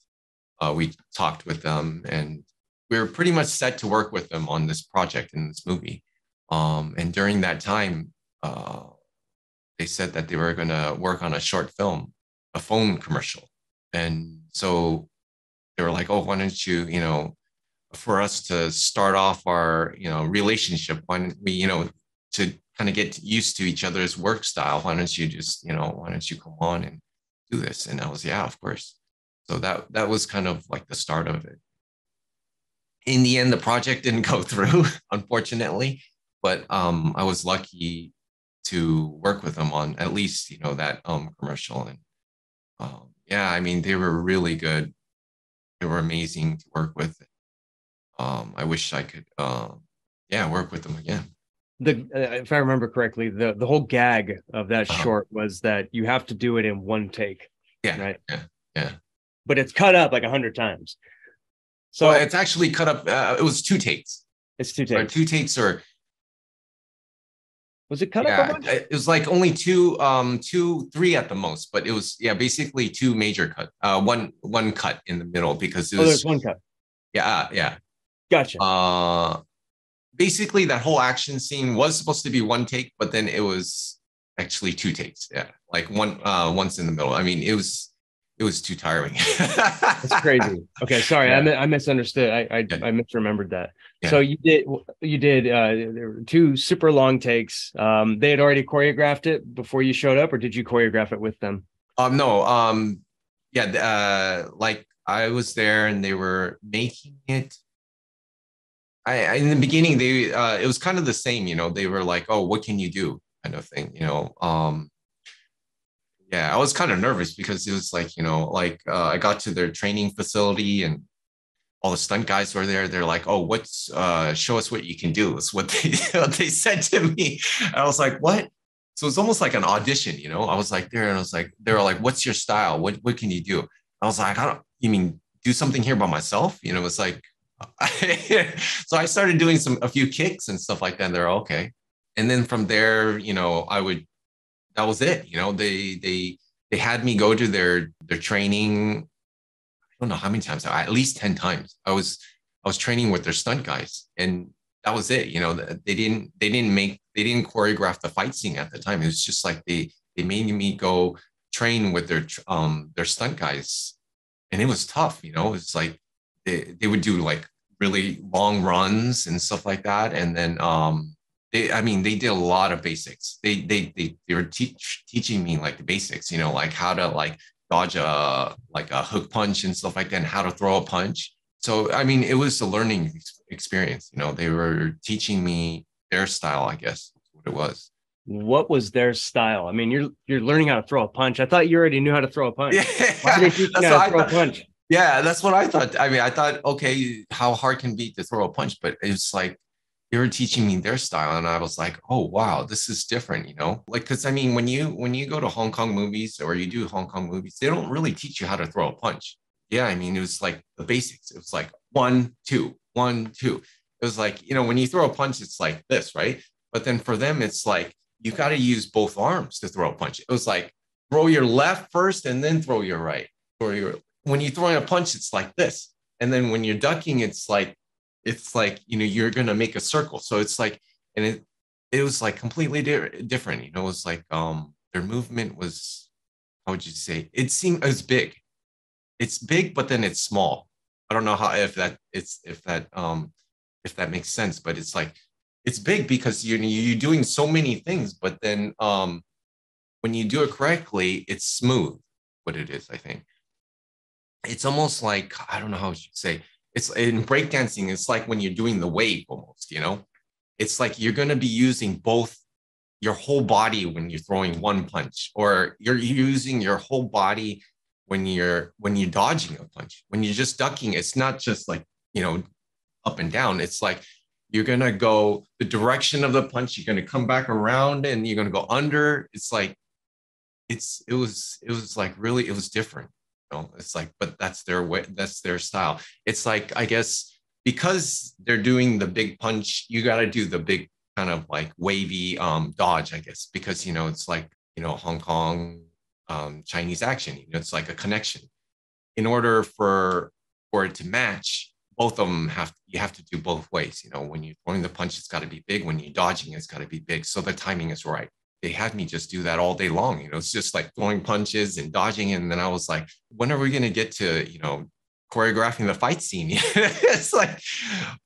uh, we talked with them and we were pretty much set to work with them on this project in this movie. Um, and during that time, uh, they said that they were going to work on a short film, a phone commercial. And so they were like, oh, why don't you, you know, for us to start off our, you know, relationship, why don't we, you know, to kind of get used to each other's work style. Why don't you just, you know, why don't you come on and do this? And I was, yeah, of course. So that that was kind of like the start of it. in the end, the project didn't go through, unfortunately, but um, I was lucky to work with them on at least, you know, that um, commercial. And um, yeah, I mean, they were really good. They were amazing to work with. Um, I wish I could, uh, yeah, work with them again. The, uh, if I remember correctly, the, the whole gag of that uh-huh. short was that you have to do it in one take. Yeah, right? yeah, yeah. But it's cut up like a hundred times. So well, it's actually cut up. Uh, it was two takes. It's two takes. Or two takes or. Was it cut yeah, up a bunch? It was like only two, um, two, three at the most. But it was, yeah, basically two major cut. Uh, one, one cut in the middle because it was. Oh, there's one cut. Yeah, yeah. Gotcha. Uh, basically, that whole action scene was supposed to be one take, but then it was actually two takes. Yeah, like one, uh, once in the middle. I mean, it was. It was too tiring. That's crazy. Okay, sorry, yeah. I, I misunderstood. I I, yeah. I misremembered that. Yeah. So you did you did uh, there were two super long takes. Um, they had already choreographed it before you showed up, or did you choreograph it with them? Um, no. Um, yeah. Uh, like I was there, and they were making it. I, I in the beginning, they uh, it was kind of the same. You know, they were like, "Oh, what can you do?" kind of thing. You know. Um, Yeah, I was kind of nervous because it was like, you know, like uh, I got to their training facility and all the stunt guys were there. They're like, oh, what's uh, show us what you can do. It's what they, what they said to me. And I was like, what? So it's almost like an audition, you know, I was like there and I was like, they were like, what's your style? What what can you do? I was like, I don't, you mean do something here by myself? You know, it's like, so I started doing some, a few kicks and stuff like that. And they're okay. And then from there, you know, I would, that was it. You know, they, they, they had me go to their, their training. I don't know how many times, at least ten times. I was, I was training with their stunt guys and that was it. You know, they didn't, they didn't make, they didn't choreograph the fight scene at the time. It was just like, they, they made me go train with their, um, their stunt guys. And it was tough, you know, it's like, they, they would do like really long runs and stuff like that. And then, um, They, I mean, they did a lot of basics. They they they they were teach, teaching me like the basics, you know, like how to like dodge a like a hook punch and stuff like that, and how to throw a punch. So I mean, it was a learning experience. You know, they were teaching me their style, I guess, is what it was. What was their style? I mean, you're you're learning how to throw a punch. I thought you already knew how to throw a punch. Yeah, Why did they teach you how to I throw thought. a punch? Yeah, that's what I thought. I mean, I thought, okay, how hard can it be to throw a punch? But it's like, they were teaching me their style and I was like, oh, wow, this is different, you know, like, because I mean, when you when you go to Hong Kong movies or you do Hong Kong movies, they don't really teach you how to throw a punch. Yeah, I mean, it was like the basics. It was like one, two, one, two. It was like, you know, when you throw a punch, it's like this, right? But then for them, it's like you got to use both arms to throw a punch. It was like throw your left first and then throw your right. Or your, when you throw a punch, it's like this. And then when you're ducking, it's like, it's like, you know, you're going to make a circle. So it's like, and it, it was like completely di- different, you know, it's like, um, their movement was, how would you say? It seemed as big, it's big, but then it's small. I don't know how, if that it's, if that, um, if that makes sense, but it's like, it's big because you, you're doing so many things, but then, um, when you do it correctly, it's smooth, what it is, I think. It's almost like, I don't know how you should say. It's in breakdancing, it's like when you're doing the wave almost, you know, it's like you're going to be using both your whole body when you're throwing one punch, or you're using your whole body when you're when you're dodging a punch. When you're just ducking, it's not just like, you know, up and down. It's like you're going to go the direction of the punch. You're going to come back around and you're going to go under. It's like it's it was it was like really it was different. It's like, but that's their way, that's their style. It's like, I guess, because they're doing the big punch, you got to do the big kind of like wavy um, dodge, I guess, because, you know, it's like, you know, Hong Kong, um, Chinese action, you know, it's like a connection. In order for, for it to match, both of them have, you have to do both ways. You know, when you're throwing the punch, it's got to be big. When you're dodging, it's got to be big. So the timing is right. They had me just do that all day long. You know, it's just like throwing punches and dodging. And then I was like, when are we going to get to, you know, choreographing the fight scene? It's like,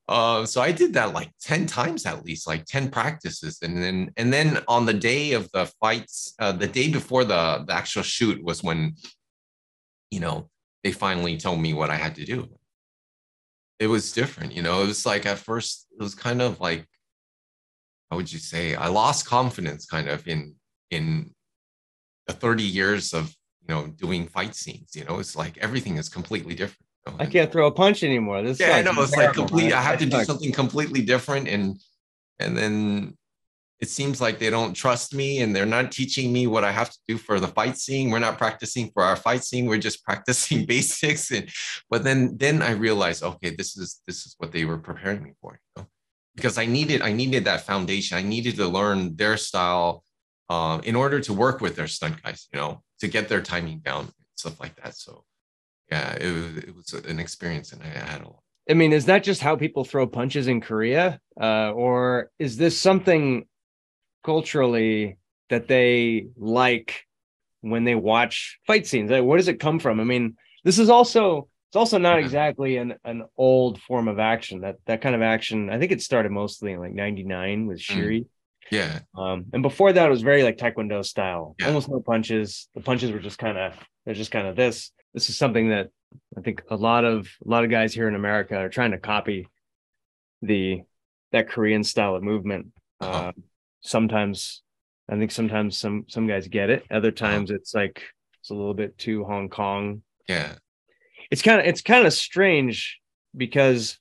uh, so I did that like ten times, at least like ten practices. And then, and then on the day of the fights, uh, the day before the, the actual shoot was when, you know, they finally told me what I had to do. it was different, you know. It was like at first it was kind of like, how would you say, I lost confidence kind of in in the thirty years of, you know, doing fight scenes, you know. It's like everything is completely different. You know? I can't throw a punch anymore. This yeah, I know. It's like complete. I have to do something completely different, and and then it seems like they don't trust me, and they're not teaching me what I have to do for the fight scene. We're not practicing for our fight scene. We're just practicing basics. And but then then I realized, okay, this is this is what they were preparing me for, you know? Because I needed I needed that foundation. I needed to learn their style uh, in order to work with their stunt guys, you know, to get their timing down and stuff like that. So yeah, it was, it was an experience, and I had a lot. I mean, is that just how people throw punches in Korea, uh, or is this something culturally that they like when they watch fight scenes? Like, where does it come from? I mean, this is also, it's also not yeah. exactly an, an old form of action. That that kind of action, I think it started mostly in like ninety-nine with Shiri. Mm. Yeah. Um, and before that, it was very like Taekwondo style, yeah. almost no punches. The punches were just kind of, they're just kind of this. This is something that I think a lot of a lot of guys here in America are trying to copy, the that Korean style of movement. Uh-huh. Uh, sometimes I think sometimes some some guys get it, other times it's like it's a little bit too Hong Kong. Yeah, it's kind of it's kind of strange because,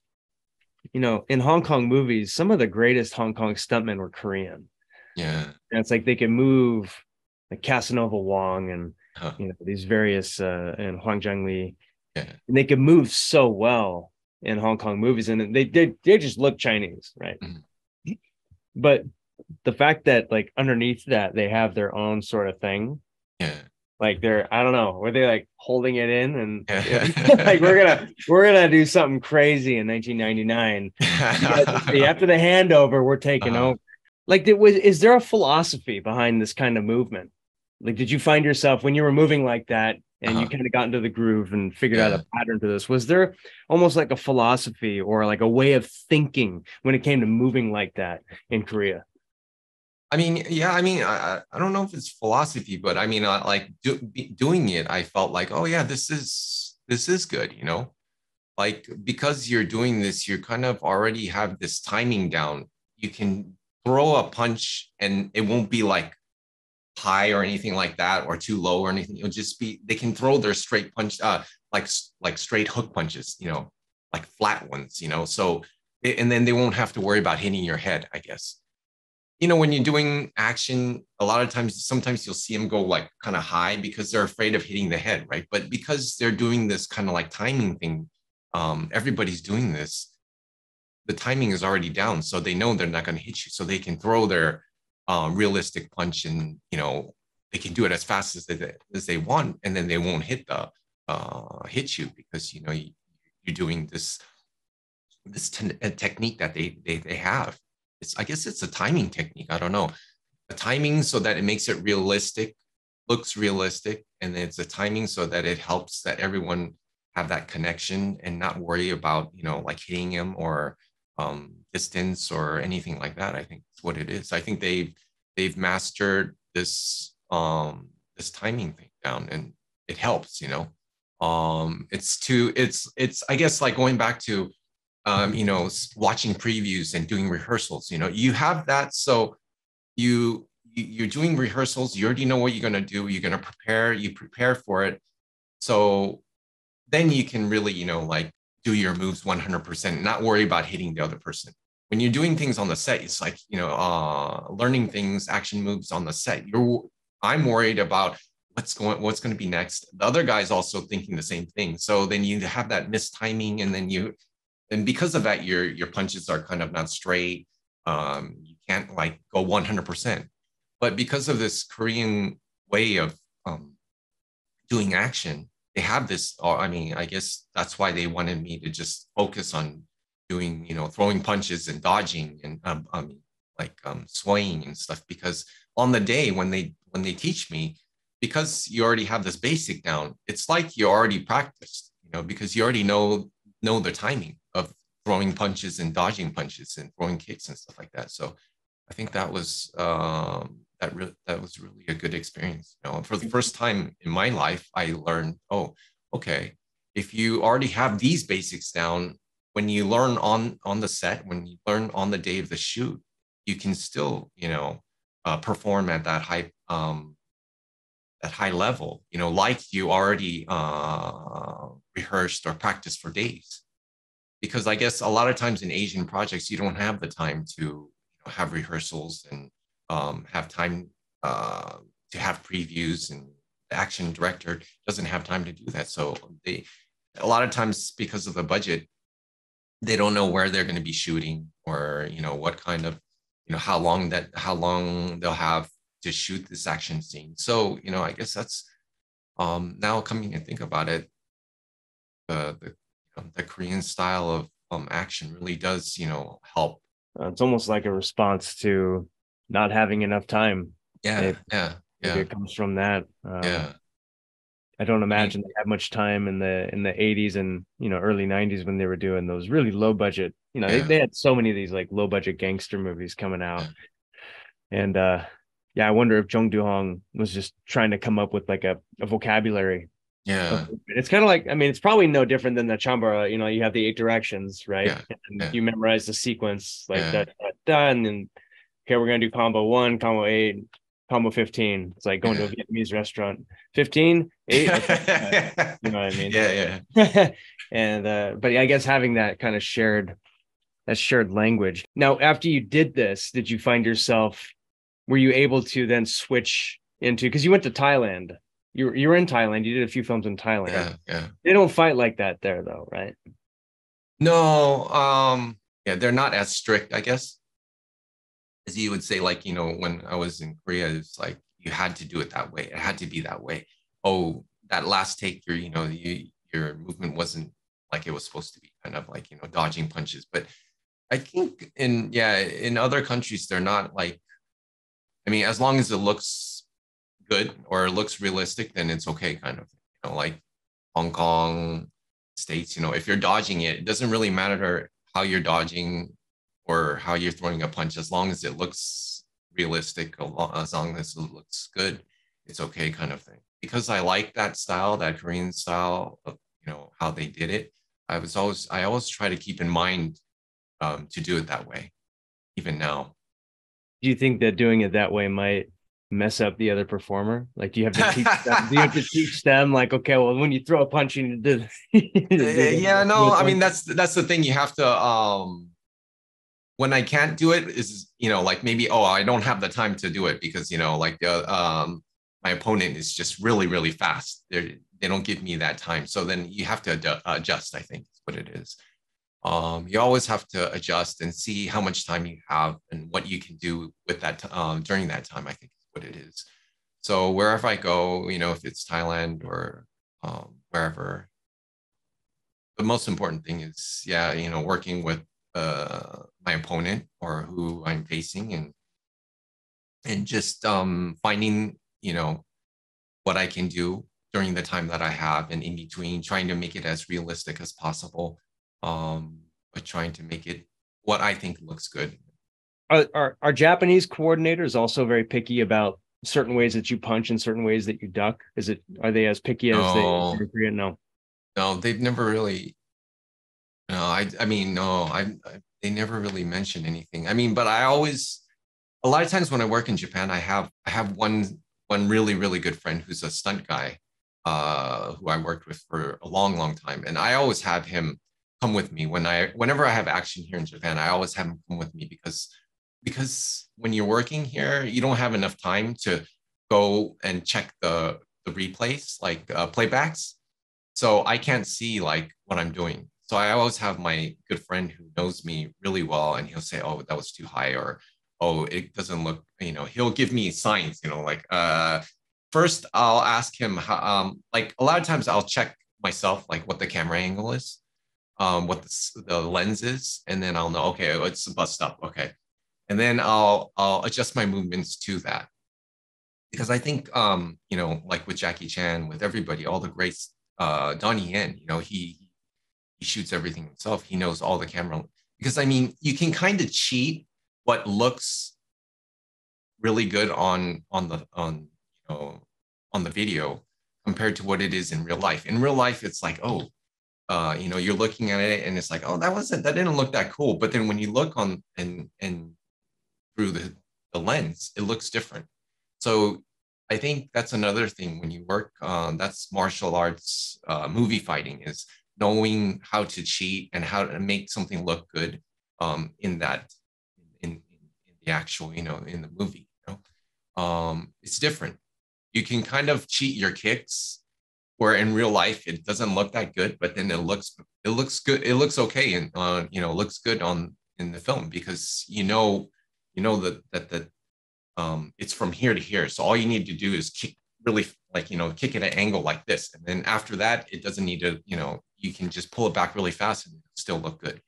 you know, in Hong Kong movies, some of the greatest Hong Kong stuntmen were Korean. Yeah, and it's like they can move like Casanova Wong and huh. you know, these various uh and Huang Zhengli. Yeah, and they can move so well in Hong Kong movies, and they they, they just look Chinese, right? Mm-hmm. But the fact that like underneath that they have their own sort of thing, yeah. Like they're, I don't know, were they like holding it in and yeah. you know, like we're gonna we're gonna do something crazy in nineteen ninety-nine. After the handover, we're taking uh-huh. over. Like, it was, is there a philosophy behind this kind of movement? Like, did you find yourself when you were moving like that and uh-huh. you kind of got into the groove and figured yeah. out a pattern to this? Was there almost like a philosophy or like a way of thinking when it came to moving like that in Korea? I mean, yeah, I mean, I, I don't know if it's philosophy, but I mean, I, like do, doing it, I felt like, oh yeah, this is, this is good, you know, like, because you're doing this, you kind of already have this timing down. You can throw a punch and it won't be like high or anything like that, or too low or anything. It'll just be, they can throw their straight punch, uh, like, like straight hook punches, you know, like flat ones, you know, so, and then they won't have to worry about hitting your head, I guess. You know, when you're doing action, a lot of times, sometimes you'll see them go like kind of high because they're afraid of hitting the head, right? But because they're doing this kind of like timing thing, um, everybody's doing this, the timing is already down. So they know they're not going to hit you. So they can throw their um, realistic punch and, you know, they can do it as fast as they, as they want. And then they won't hit the, uh, hit you because, you know, you, you're doing this, this ten- technique that they, they, they have. It's, I guess it's a timing technique. I don't know. A timing so that it makes it realistic, looks realistic, and it's a timing so that it helps that everyone have that connection and not worry about, you know, like hitting him or um, distance or anything like that. I think that's what it is. I think they've they've mastered this um, this timing thing down, and it helps. You know, um, it's too. It's it's. I guess like going back to. Um, you know, watching previews and doing rehearsals, you know, you have that. So you, you're doing rehearsals, you already know what you're going to do. You're going to prepare, you prepare for it. So then you can really, you know, like do your moves one hundred percent, not worry about hitting the other person. When you're doing things on the set, it's like, you know, uh, learning things, action moves on the set. You're, I'm worried about what's going, what's going to be next. The other guy's also thinking the same thing. So then you have that mistiming, and then you, and because of that, your your punches are kind of not straight. Um, you can't like go one hundred percent. But because of this Korean way of um, doing action, they have this, or I mean, I guess that's why they wanted me to just focus on doing, you know, throwing punches and dodging and um, I mean, like um, swaying and stuff. Because on the day when they when they teach me, because you already have this basic down, it's like you already practiced, you know, because you already know know the timing of throwing punches and dodging punches and throwing kicks and stuff like that. So I think that was um, that really that was really a good experience. You know, for the first time in my life, I learned, oh, okay, if you already have these basics down, when you learn on on the set, when you learn on the day of the shoot, you can still, you know, uh, perform at that high um, that high level, you know, like you already uh, rehearsed or practiced for days. Because I guess a lot of times in Asian projects, you don't have the time to, you know, have rehearsals and um, have time uh, to have previews, and the action director doesn't have time to do that. So they, a lot of times because of the budget, they don't know where they're going to be shooting, or, you know, what kind of, you know, how long that, how long they'll have to shoot this action scene. So, you know, I guess that's um, now coming and think about it, uh, the, you know, the Korean style of um, action really does, you know, help. It's almost like a response to not having enough time. Yeah, it, yeah, yeah. It comes from that. Um, yeah. I don't imagine they had much time in the in the eighties and, you know, early nineties when they were doing those really low budget, you know, yeah. they, they had so many of these like low budget gangster movies coming out. Yeah. And uh, yeah, I wonder if Jung Do-hong was just trying to come up with like a, a vocabulary. Yeah. It's kind of like, I mean, it's probably no different than the Chambara, you know, you have the eight directions, right? Yeah. And yeah. you memorize the sequence like yeah. that, that, that, and then here we're going to do combo one, combo eight, combo fifteen. It's like going yeah. to a Vietnamese restaurant. fifteen, eight Okay. uh, you know what I mean? Yeah, yeah. And uh, but I guess having that kind of shared, that shared language. Now, after you did this, did you find yourself, were you able to then switch into, because you went to Thailand. You, you were in Thailand. You did a few films in Thailand. Yeah, yeah. They don't fight like that there though, right? No. Um, yeah, they're not as strict, I guess. As you would say, like, you know, when I was in Korea, it's like, you had to do it that way. It had to be that way. Oh, that last take, your, you know, you, your movement wasn't like it was supposed to be, kind of like, you know, dodging punches. But I think in, yeah, in other countries, they're not like, I mean, as long as it looks good or it looks realistic, then it's okay, kind of, you know, like Hong Kong, States, you know, if you're dodging it, it doesn't really matter how you're dodging or how you're throwing a punch, as long as it looks realistic, as long as it looks good, it's okay, kind of thing. Because I like that style, that Korean style of, you know, how they did it, I was always, I always try to keep in mind um, to do it that way, even now. Do you think that doing it that way might mess up the other performer? Like, do you have to teach them? Do you have to teach them? Like, okay, well, when you throw a punch, you need to do. Yeah, no, I mean, that's that's the thing. You have to. Um, When I can't do it is, you know, like maybe, oh, I don't have the time to do it because, you know, like the, um, my opponent is just really, really fast. They're, they don't give me that time. So then you have to ad- adjust, I think is what it is. Um, you always have to adjust and see how much time you have and what you can do with that t- um, during that time, I think is what it is. So wherever I go, you know, if it's Thailand or um, wherever, the most important thing is, yeah, you know, working with Uh, my opponent or who I'm facing, and and just um, finding, you know, what I can do during the time that I have, and in between, trying to make it as realistic as possible, um, but trying to make it what I think looks good. Are, are are Japanese coordinators also very picky about certain ways that you punch and certain ways that you duck? Is it, are they as picky as no. they? Korean? No, no, they've never really. No, I I mean, no, I, I they never really mention anything. I mean, but I always, a lot of times when I work in Japan, I have I have one one really, really good friend who's a stunt guy, uh, who I worked with for a long, long time. And I always have him come with me when I whenever I have action here in Japan, I always have him come with me because because when you're working here, you don't have enough time to go and check the, the replays, like uh, playbacks. So I can't see like what I'm doing. So I always have my good friend who knows me really well, and he'll say, oh, that was too high, or, oh, it doesn't look, you know, he'll give me signs, you know, like, uh, first I'll ask him, how, um, like a lot of times I'll check myself, like what the camera angle is, um, what the, the lens is, and then I'll know, okay, it's a bust up, okay. And then I'll, I'll adjust my movements to that. Because I think, um, you know, like with Jackie Chan, with everybody, all the greats, uh, Donnie Yen, you know, he, He shoots everything himself. He knows all the camera. Because, I mean, you can kind of cheat what looks really good on on the on you know on the video compared to what it is in real life. In real life, it's like, oh, uh, you know, you're looking at it and it's like, oh, that wasn't, that didn't look that cool. But then when you look on and, and through the, the lens, it looks different. So I think that's another thing when you work on, that's martial arts, uh, movie fighting, is knowing how to cheat and how to make something look good um, in that, in, in, in the actual, you know, in the movie, you know? Um, it's different. You can kind of cheat your kicks where in real life, it doesn't look that good, but then it looks, it looks good. It looks okay. And, uh, you know, looks good on, in the film, because, you know, you know, that, that, that, Um, it's from here to here. So all you need to do is kick really like, you know, kick at an angle like this. And then after that, it doesn't need to, you know, you can just pull it back really fast and still look good.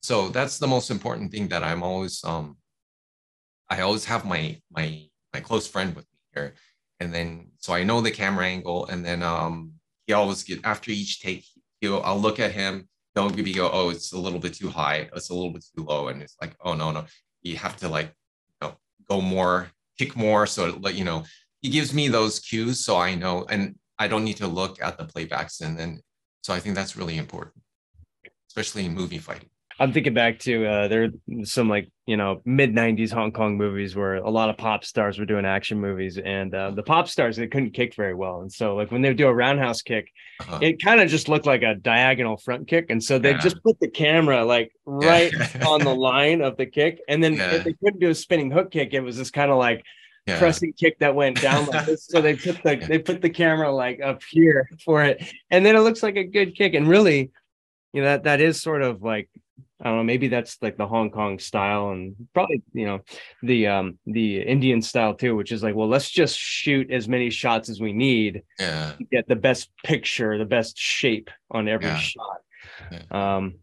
So that's the most important thing that I'm always, um, I always have my, my, my close friend with me here. And then, so I know the camera angle, and then um, he always get after each take, he'll, I'll look at him. He'll be go, oh, it's a little bit too high. It's a little bit too low. And it's like, oh no, no, you have to like, go more, kick more. So, you know, he gives me those cues. So I know, and I don't need to look at the playbacks. And then, so I think that's really important, especially in movie fighting. I'm thinking back to, uh, there are some like, you know, mid nineties Hong Kong movies where a lot of pop stars were doing action movies, and uh, the pop stars, they couldn't kick very well. And so like when they would do a roundhouse kick, uh-huh. it kind of just looked like a diagonal front kick. And so they yeah. just put the camera like right yeah. on the line of the kick. And then yeah. if they couldn't do a spinning hook kick, it was just kind of like yeah. pressing kick that went down like this. So they put the, they put the camera like up here for it. And then it looks like a good kick. And really, you know, that, that is sort of like, I don't know, maybe that's like the Hong Kong style, and probably, you know, the um the Indian style too, which is like, well, let's just shoot as many shots as we need yeah. to get the best picture, the best shape on every yeah. shot. Yeah. Um,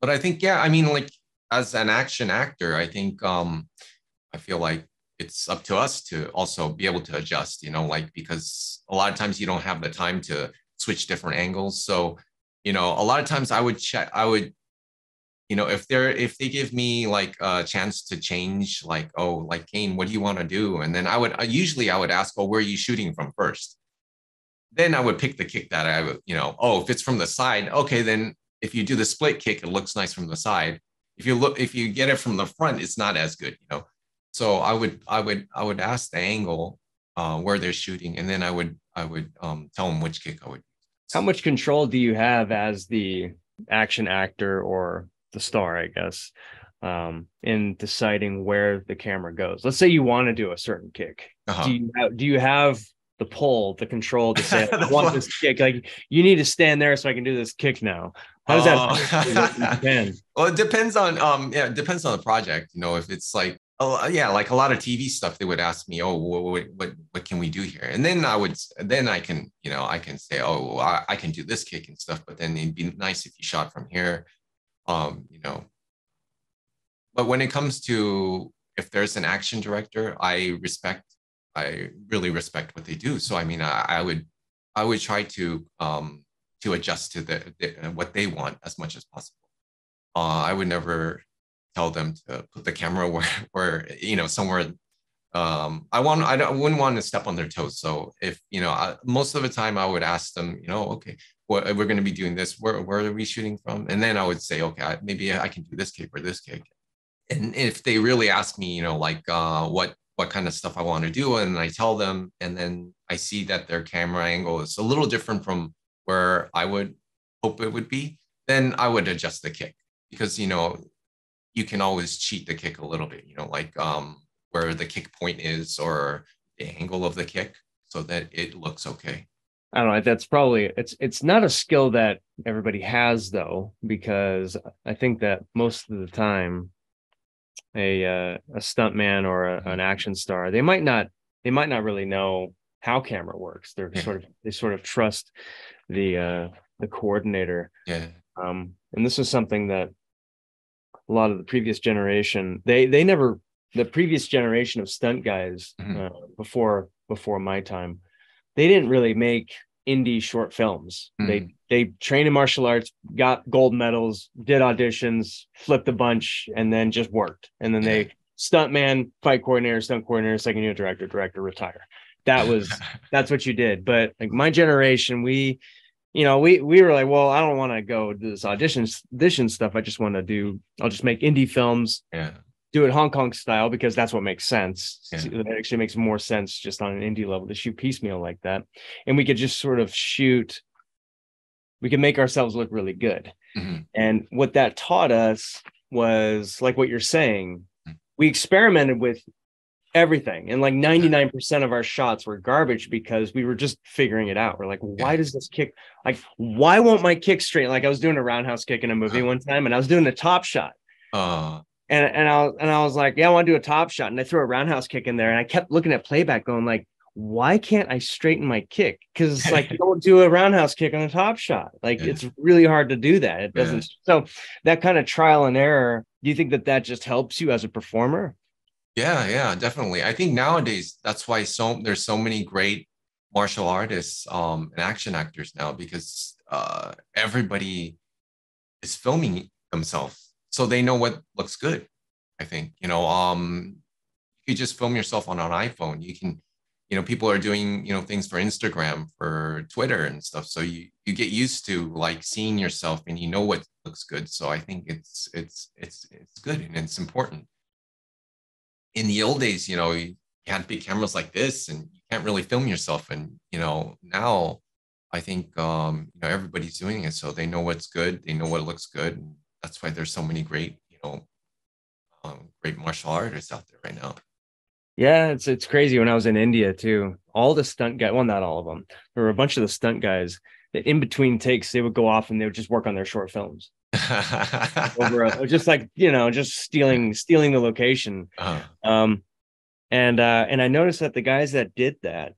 but I think, yeah, I mean, like as an action actor, I think um, I feel like it's up to us to also be able to adjust, you know, like, because a lot of times you don't have the time to switch different angles. So, you know, a lot of times I would check, I would, you know, if they're, if they give me like a chance to change, like, oh, like, Kane, what do you want to do? And then I would, I, usually I would ask, oh, where are you shooting from first? Then I would pick the kick that I would, you know, oh, if it's from the side, okay, then if you do the split kick, it looks nice from the side. If you look, if you get it from the front, it's not as good, you know? So I would, I would, I would ask the angle uh, where they're shooting. And then I would, I would um, tell them which kick I would. How much control do you have as the action actor or the star, I guess, um, in deciding where the camera goes? Let's say you want to do a certain kick. Uh-huh. Do you have, do you have the pull, the control to say, I want this kick? Like, you need to stand there so I can do this kick now. How does oh. that depend? Well, it depends on um, yeah, it depends on the project. You know, if it's like, oh yeah, like a lot of T V stuff, they would ask me, oh, what what what can we do here? And then I would, then I can, you know, I can say, oh, I, I can do this kick and stuff. But then it'd be nice if you shot from here. Um, you know, but when it comes to, if there's an action director, I respect, I really respect what they do. So, I mean, I, I would, I would try to, um, to adjust to the, the, what they want as much as possible. Uh, I would never tell them to put the camera where, where, you know, somewhere, um, I want, I don't, I wouldn't want to step on their toes. So if, you know, I, most of the time I would ask them, you know, okay, what we're going to be doing this, where, where are we shooting from? And then I would say, okay, maybe I can do this kick or this kick. And if they really ask me, you know, like uh, what, what kind of stuff I want to do, and I tell them, and then I see that their camera angle is a little different from where I would hope it would be, then I would adjust the kick, because, you know, you can always cheat the kick a little bit, you know, like um, where the kick point is or the angle of the kick, so that it looks okay. I don't know. That's probably, it's it's not a skill that everybody has, though, because I think that most of the time, a uh, a stuntman or a, an action star, they might not they might not really know how camera works. They're yeah. sort of they sort of trust the uh, the coordinator. Yeah. Um, and this is something that a lot of the previous generation they they never the previous generation of stunt guys mm-hmm. uh, before before my time. They didn't really make indie short films. Mm. They they trained in martial arts, got gold medals, did auditions, flipped a bunch, and then just worked. And then they stuntman, fight coordinator, stunt coordinator, second unit director, director, retire. That was that's what you did. But like my generation, we, you know, we we were like, well, I don't want to go do this audition audition stuff. I just want to do. I'll just make indie films. Yeah. Do it Hong Kong style because that's what makes sense. Yeah. It actually makes more sense just on an indie level to shoot piecemeal like that, and we could just sort of shoot. We could make ourselves look really good, mm-hmm. and what that taught us was like what you're saying. We experimented with everything, and like ninety-nine percent of our shots were garbage because we were just figuring it out. We're like, why yeah. does this kick, like, why won't my kick straight? Like I was doing a roundhouse kick in a movie one time, and I was doing a top shot, uh, and and I and I was like, yeah, I want to do a top shot, and I threw a roundhouse kick in there, and I kept looking at playback, going like, why can't I straighten my kick? Because like you don't do a roundhouse kick on a top shot, like yeah. it's really hard to do that. It doesn't. Yeah. So that kind of trial and error. Do you think that that just helps you as a performer? Yeah, yeah, definitely. I think nowadays that's why so there's so many great martial artists um, and action actors now, because uh, everybody is filming themselves, so they know what looks good. I think you know, um, you just film yourself on an iPhone. You can, you know, people are doing you know things for Instagram, for Twitter, and stuff. So you you get used to like seeing yourself, and you know what looks good. So I think it's it's it's it's good and it's important. In the old days, you know, you had big cameras like this and you can't really film yourself. And, you know, now I think, um, you know, everybody's doing it. So they know what's good. They know what looks good. And that's why there's so many great, you know, um, great martial artists out there right now. Yeah, it's it's crazy. When I was in India, too, all the stunt guys, well, not all of them. There were a bunch of the stunt guys that in between takes, they would go off and they would just work on their short films. Over a, just like you know just stealing stealing the location. Uh-huh. um and uh and I noticed that the guys that did that,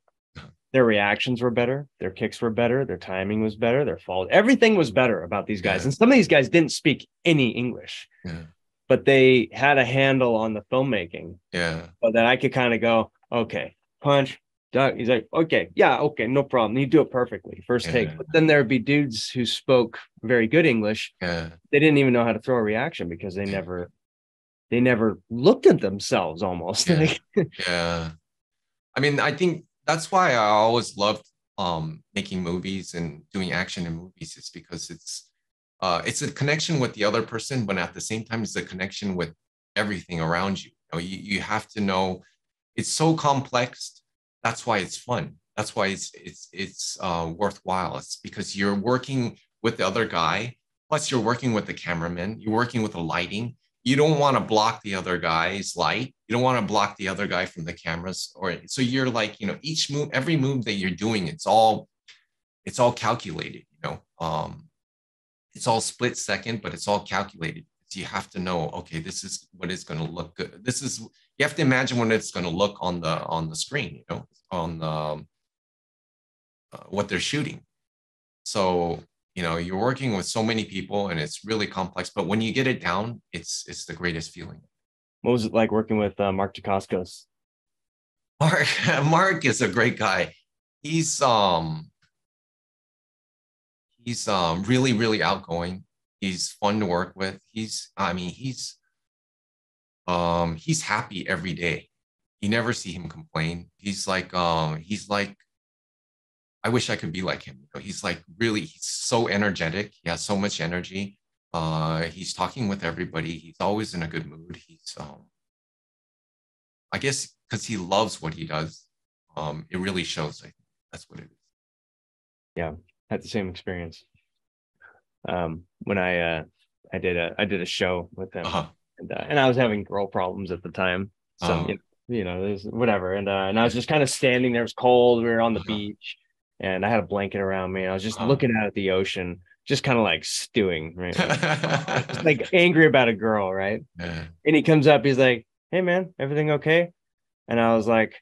their reactions were better, their kicks were better, their timing was better, their fall, everything was better about these guys. Yeah. And some of these guys didn't speak any English, yeah. but they had a handle on the filmmaking, yeah so that I could kind of go, okay, punch, duck. He's like, okay, yeah, okay, no problem. He'd do it perfectly, first yeah. take. But then there'd be dudes who spoke very good English. Yeah. They didn't even know how to throw a reaction because they yeah. never, they never looked at themselves almost. Yeah. yeah. I mean, I think that's why I always loved um, making movies and doing action in movies, is because it's, uh, it's a connection with the other person, but at the same time, it's a connection with everything around you. You know, you, you have to know, it's so complex. That's why it's fun. That's why it's it's it's uh, worthwhile. It's because you're working with the other guy, plus you're working with the cameraman, you're working with the lighting. You don't want to block the other guy's light. You don't want to block the other guy from the cameras. Or so you're like, you know, each move, every move that you're doing, it's all it's all calculated. You know, um, it's all split second, but it's all calculated. So you have to know, okay, this is what is going to look good. This is, you have to imagine what it's going to look on the on the screen, you know, on the, um, uh, what they're shooting. So, you know, you're working with so many people and it's really complex, but when you get it down, it's it's the greatest feeling. What was it like working with uh, Mark Dacascos? Mark, Mark is a great guy. He's, um, he's um, really, really outgoing. He's fun to work with. He's, I mean, he's, um, he's happy every day. You never see him complain. He's like, um, he's like, I wish I could be like him. He's like really, he's so energetic. He has so much energy. Uh, he's talking with everybody. He's always in a good mood. He's, um, I guess, because he loves what he does. Um, it really shows. I think that's what it is. Yeah, I had the same experience. Um, when I, uh, I did a, I did a show with them, uh-huh. and, uh, and I was having girl problems at the time. So, uh-huh. you, you know, there's whatever. And, uh, and I was just kind of standing there. It was cold. We were on the uh-huh. beach and I had a blanket around me. And I was just uh-huh. looking out at the ocean, just kind of like stewing, right? Just like angry about a girl. Right. Yeah. And he comes up, he's like, hey man, everything okay? And I was like,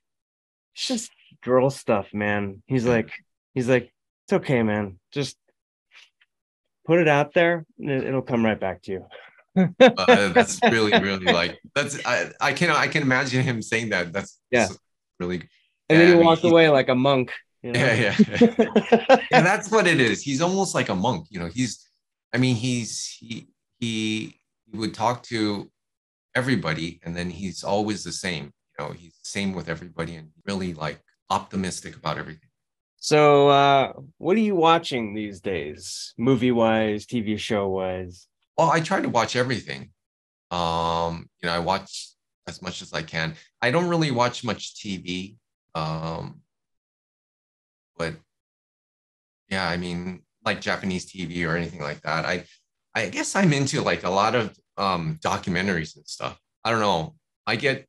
it's just girl stuff, man. He's yeah. like, he's like, it's okay, man. Just put it out there and it'll come right back to you. uh, that's really, really like, that's, I, I can, I can imagine him saying that. That's yeah. really. And yeah, then he I walked mean, away he, like a monk. You know? Yeah. Yeah. yeah. That's what it is. He's almost like a monk, you know, he's, I mean, he's, he, he would talk to everybody and then he's always the same, you know, he's the same with everybody and really like optimistic about everything. So uh, what are you watching these days? Movie-wise, T V show-wise? Well, I try to watch everything. Um, you know, I watch as much as I can. I don't really watch much T V. Um, but yeah, I mean, like Japanese T V or anything like that. I I guess I'm into like a lot of um, documentaries and stuff. I don't know. I get,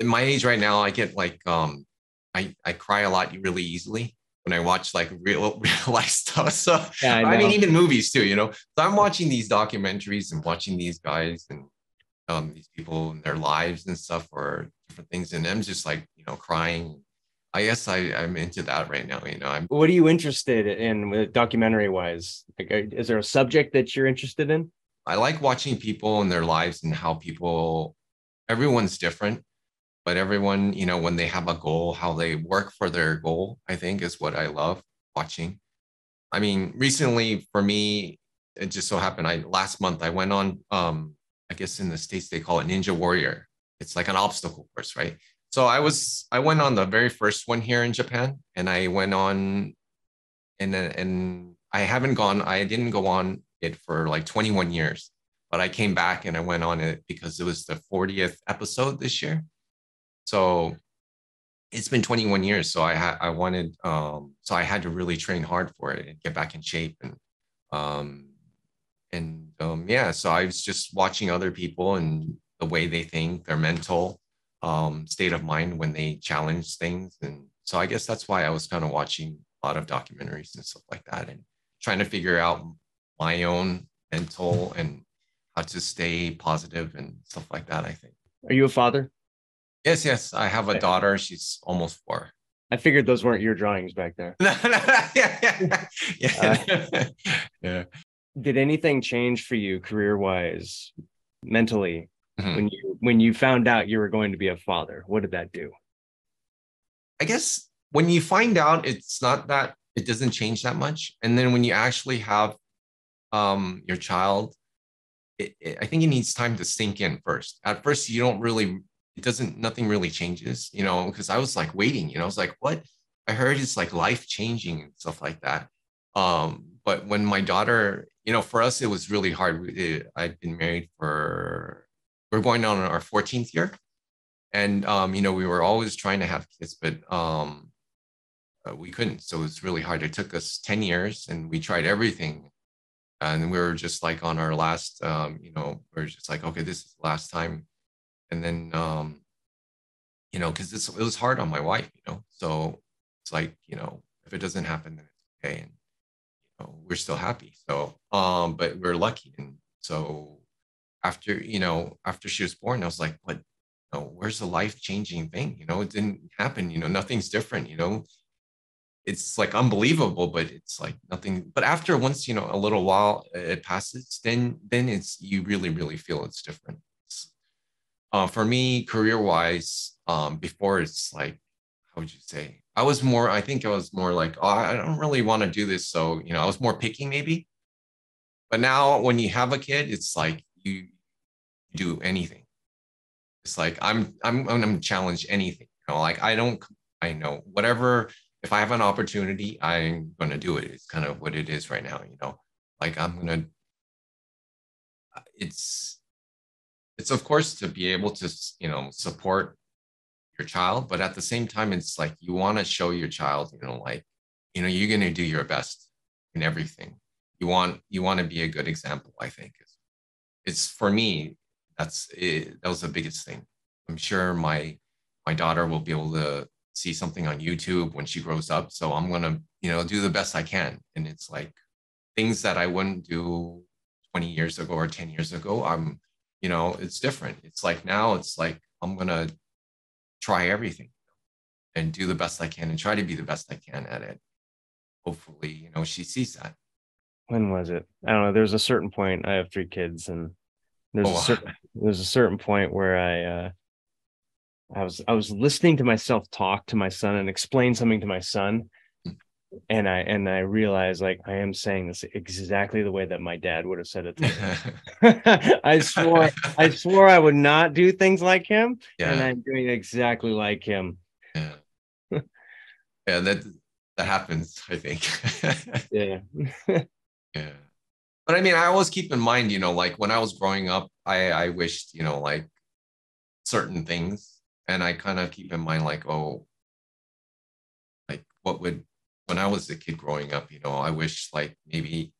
in my age right now, I get like, um, I, I cry a lot really easily when I watch like real, real life stuff. So yeah, I, I mean, even movies too, you know, so I'm watching these documentaries and watching these guys and um, these people and their lives and stuff or different things. And I'm just like, you know, crying. I guess I, I'm into that right now. You know, I'm. What are you interested in with documentary wise? Like, is there a subject that you're interested in? I like watching people and their lives and how people, everyone's different. But everyone, you know, when they have a goal, how they work for their goal, I think is what I love watching. I mean, recently for me, it just so happened, I last month I went on, um, I guess in the States, they call it Ninja Warrior. It's like an obstacle course, right? So I was, I went on the very first one here in Japan and I went on and, and I haven't gone, I didn't go on it for like twenty-one years, but I came back and I went on it because it was the fortieth episode this year. So it's been twenty-one years. So I ha- I wanted, um, so I had to really train hard for it and get back in shape. And, um, and um, yeah, so I was just watching other people and the way they think, their mental um, state of mind when they challenge things. And so I guess that's why I was kind of watching a lot of documentaries and stuff like that and trying to figure out my own mental and how to stay positive and stuff like that, I think. Are you a father? Yes, yes. I have a daughter. She's almost four. I figured those weren't your drawings back there. No, no, no. Yeah, yeah. Yeah. Uh, yeah. Did anything change for you career-wise, mentally, mm-hmm. when you when you found out you were going to be a father? What did that do? I guess when you find out, it's not that it doesn't change that much, and then when you actually have um, your child, it, it, I think it needs time to sink in first. At first, you don't really. It doesn't, nothing really changes, you know, because I was like waiting, you know, I was like, what? I heard it's like life changing and stuff like that. Um, but when my daughter, you know, for us, it was really hard. It, I'd been married for, we're going on our fourteenth year. And, um, you know, we were always trying to have kids, but um, we couldn't. So it's really hard. It took us ten years and we tried everything. And we were just like on our last, um, you know, we we're just like, okay, this is the last time. And then, um, you know, because it was hard on my wife, you know, so it's like, you know, if it doesn't happen, then it's okay. And, you know, we're still happy. So, um, but we're lucky. And so after, you know, after she was born, I was like, what, you know, where's the life changing thing? You know, it didn't happen, you know, nothing's different, you know, it's like unbelievable, but it's like nothing. But after once, you know, a little while it passes, then, then it's, you really, really feel it's different. Uh, for me, career-wise, um, before it's like, how would you say? I was more, I think I was more like, oh, I don't really want to do this. So, you know, I was more picky maybe. But now when you have a kid, it's like you do anything. It's like, I'm, I'm, I'm going to challenge anything. You know, like I don't, I know whatever, if I have an opportunity, I'm going to do it. It's kind of what it is right now, you know, like I'm going to, it's, It's of course to be able to, you know, support your child, but at the same time, it's like you want to show your child, you know, like, you know, you're going to do your best in everything. You want, you want to be a good example, I think. It's, it's for me, that's, it, that was the biggest thing. I'm sure my, my daughter will be able to see something on YouTube when she grows up. So I'm going to, you know, do the best I can. And it's like things that I wouldn't do twenty years ago or ten years ago. I'm, you know, it's different. It's like now it's like, I'm going to try everything and do the best I can and try to be the best I can at it. Hopefully, you know, she sees that. When was it? I don't know. There's a certain point. I have three kids and there's, oh. a, certain, there's a certain point where I, uh, I was, I was listening to myself talk to my son and explain something to my son. And I, and I realized like, I am saying this exactly the way that my dad would have said it. To I swore, I swore I would not do things like him yeah. and I'm doing exactly like him. Yeah. Yeah, that that happens, I think. Yeah. Yeah. But I mean, I always keep in mind, you know, like when I was growing up, I, I wished, you know, like certain things. And I kind of keep in mind, like, oh, like what would, when I was a kid growing up, you know, I wish like maybe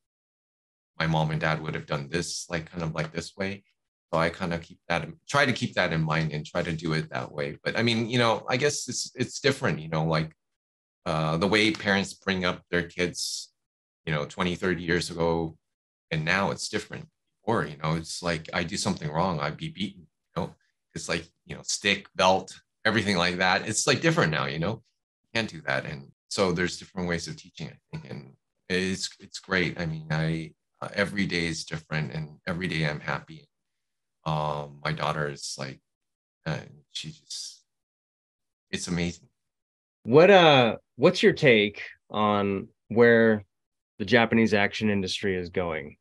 my mom and dad would have done this, like kind of like this way. So I kind of keep that, try to keep that in mind and try to do it that way. But I mean, you know, I guess it's it's different, you know, like uh, the way parents bring up their kids, you know, twenty, thirty years ago, and now it's different. Or, you know, it's like, I do something wrong, I'd be beaten, you know, it's like, you know, stick, belt, everything like that. It's like different now, you know, you can't do that. And so there's different ways of teaching, I think. And it's, it's great. I mean, I, uh, every day is different, and every day I'm happy. Um, my daughter is like, uh, she just, it's amazing. What, uh, what's your take on where the Japanese action industry is going?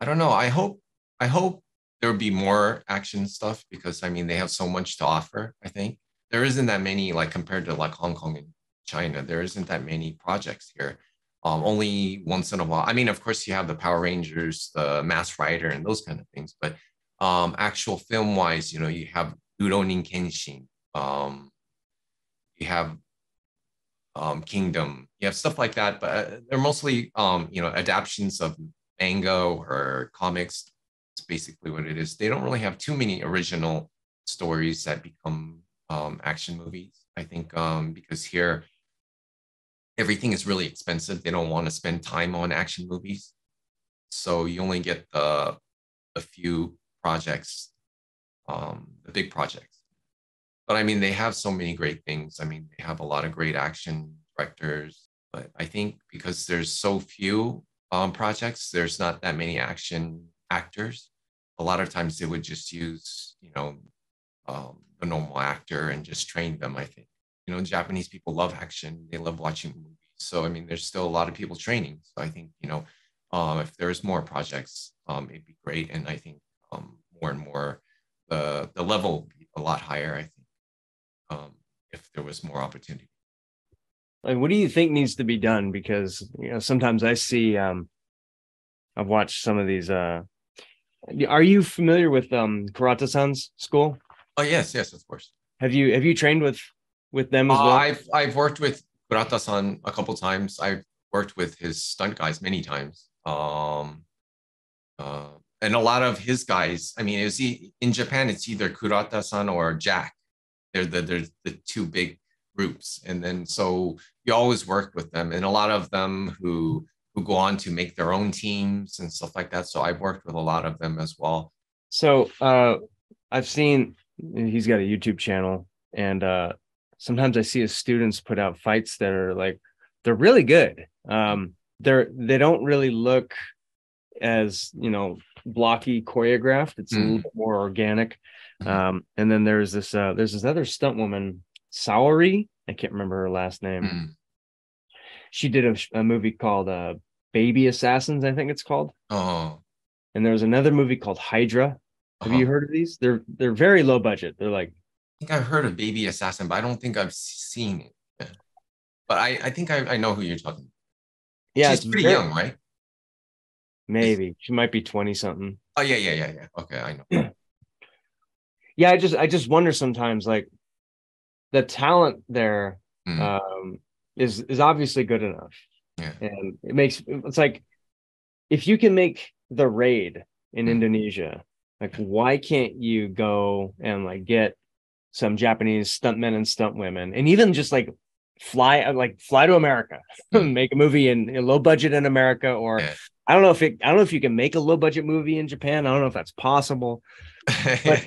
I don't know. I hope, I hope there'll be more action stuff, because I mean, they have so much to offer. I think there isn't that many, like compared to like Hong Kong and China, there isn't that many projects here. Um, only once in a while. I mean, of course you have the Power Rangers, the Masked Rider, and those kind of things, but um, actual film wise, you know, you have Rurouni Kenshin, um, you have Um, Kingdom, you have stuff like that, but they're mostly, um, you know, adaptions of manga or comics. It's basically what it is. They don't really have too many original stories that become um, action movies, I think, um, because here everything is really expensive. They don't want to spend time on action movies. So you only get the a few projects, um, the big projects. But I mean, they have so many great things. I mean, they have a lot of great action directors, but I think because there's so few um, projects, there's not that many action actors. A lot of times they would just use, you know, um, the normal actor and just train them, I think. You know, Japanese people love action. They love watching movies. So, I mean, there's still a lot of people training. So I think, you know, um, if there's more projects, um, it'd be great. And I think um, more and more, the, the level will be a lot higher, I think. Um, if there was more opportunity. Like, what do you think needs to be done? Because, you know, sometimes I see, um, I've watched some of these, uh, are you familiar with, um, Kurata-san's school? Oh, yes. Yes, of course. Have you, have you trained with, with them as uh, well? I've, I've worked with Kurata-san a couple times. I've worked with his stunt guys many times. Um, uh, and a lot of his guys, I mean, it was e- in Japan, it's either Kurata-san or Jack. They're the, they're the two big groups. And then, so you always work with them. And a lot of them who, who go on to make their own teams and stuff like that. So I've worked with a lot of them as well. So uh, I've seen, he's got a YouTube channel. And uh, sometimes I see his students put out fights that are like, they're really good. Um, they're, they don't really look as, you know, blocky choreographed. It's mm. a little bit more organic. Um, and then there's this, uh, there's this other stunt woman, Saori. I can't remember her last name. Mm. She did a, a movie called, uh, Baby Assassins, I think it's called. Oh, and there was another movie called Hydra. Have uh-huh. you heard of these? They're, they're very low budget. They're like, I think I've heard of Baby Assassin, but I don't think I've seen it. Yeah. But I, I think I, I know who you're talking about. Yeah. She's pretty very... young, right? Maybe it's... she might be twenty something. Oh yeah. Yeah. Yeah. Yeah. Okay. I know. Yeah, I just I just wonder sometimes, like, the talent there mm. um, is is obviously good enough, yeah. and it makes it's like if you can make The Raid in mm. Indonesia, like, why can't you go and like get some Japanese stuntmen and stunt women, and even just like fly like fly to America, mm. make a movie in a low budget in America, or yeah. I don't know if it I don't know if you can make a low budget movie in Japan. I don't know if that's possible, but.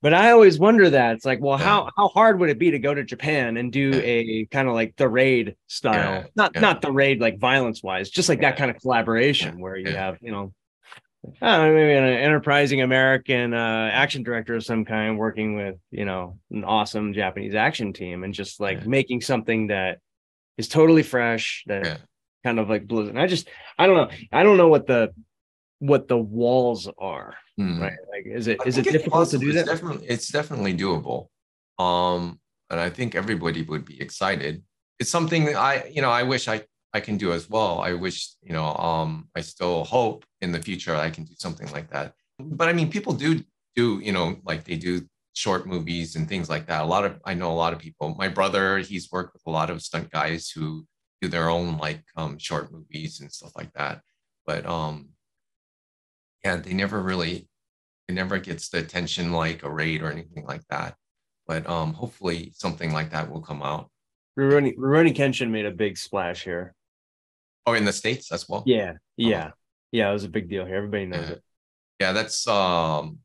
But I always wonder that. It's like, well, yeah. how how hard would it be to go to Japan and do yeah. a kind of like The Raid style? Yeah. Not yeah. not The Raid, like violence wise, just like yeah. that kind of collaboration yeah. where you yeah. have, you know, I don't know, maybe an enterprising American uh, action director of some kind working with, you know, an awesome Japanese action team and just like yeah. making something that is totally fresh, that yeah. kind of like blows. And I just, I don't know. I don't know what the, what the walls are. Mm. Right, like is it is it difficult to do that? Definitely, it's definitely doable, um, and I think everybody would be excited it's something that I, you know, I wish I, I can do as well. I wish, you know, um, I still hope in the future I can do something like that. But I mean, people do do, you know, like they do short movies and things like that. A lot of, I know a lot of people, my brother, he's worked with a lot of stunt guys who do their own like um, short movies and stuff like that. But um, yeah, they never really, it never gets the attention like a Raid or anything like that. But um, hopefully something like that will come out. Rurouni, Rurouni Kenshin made a big splash here. Oh, in the States as well? Yeah, yeah. Um, yeah, it was a big deal here. Everybody knows yeah. it. Yeah, that's um,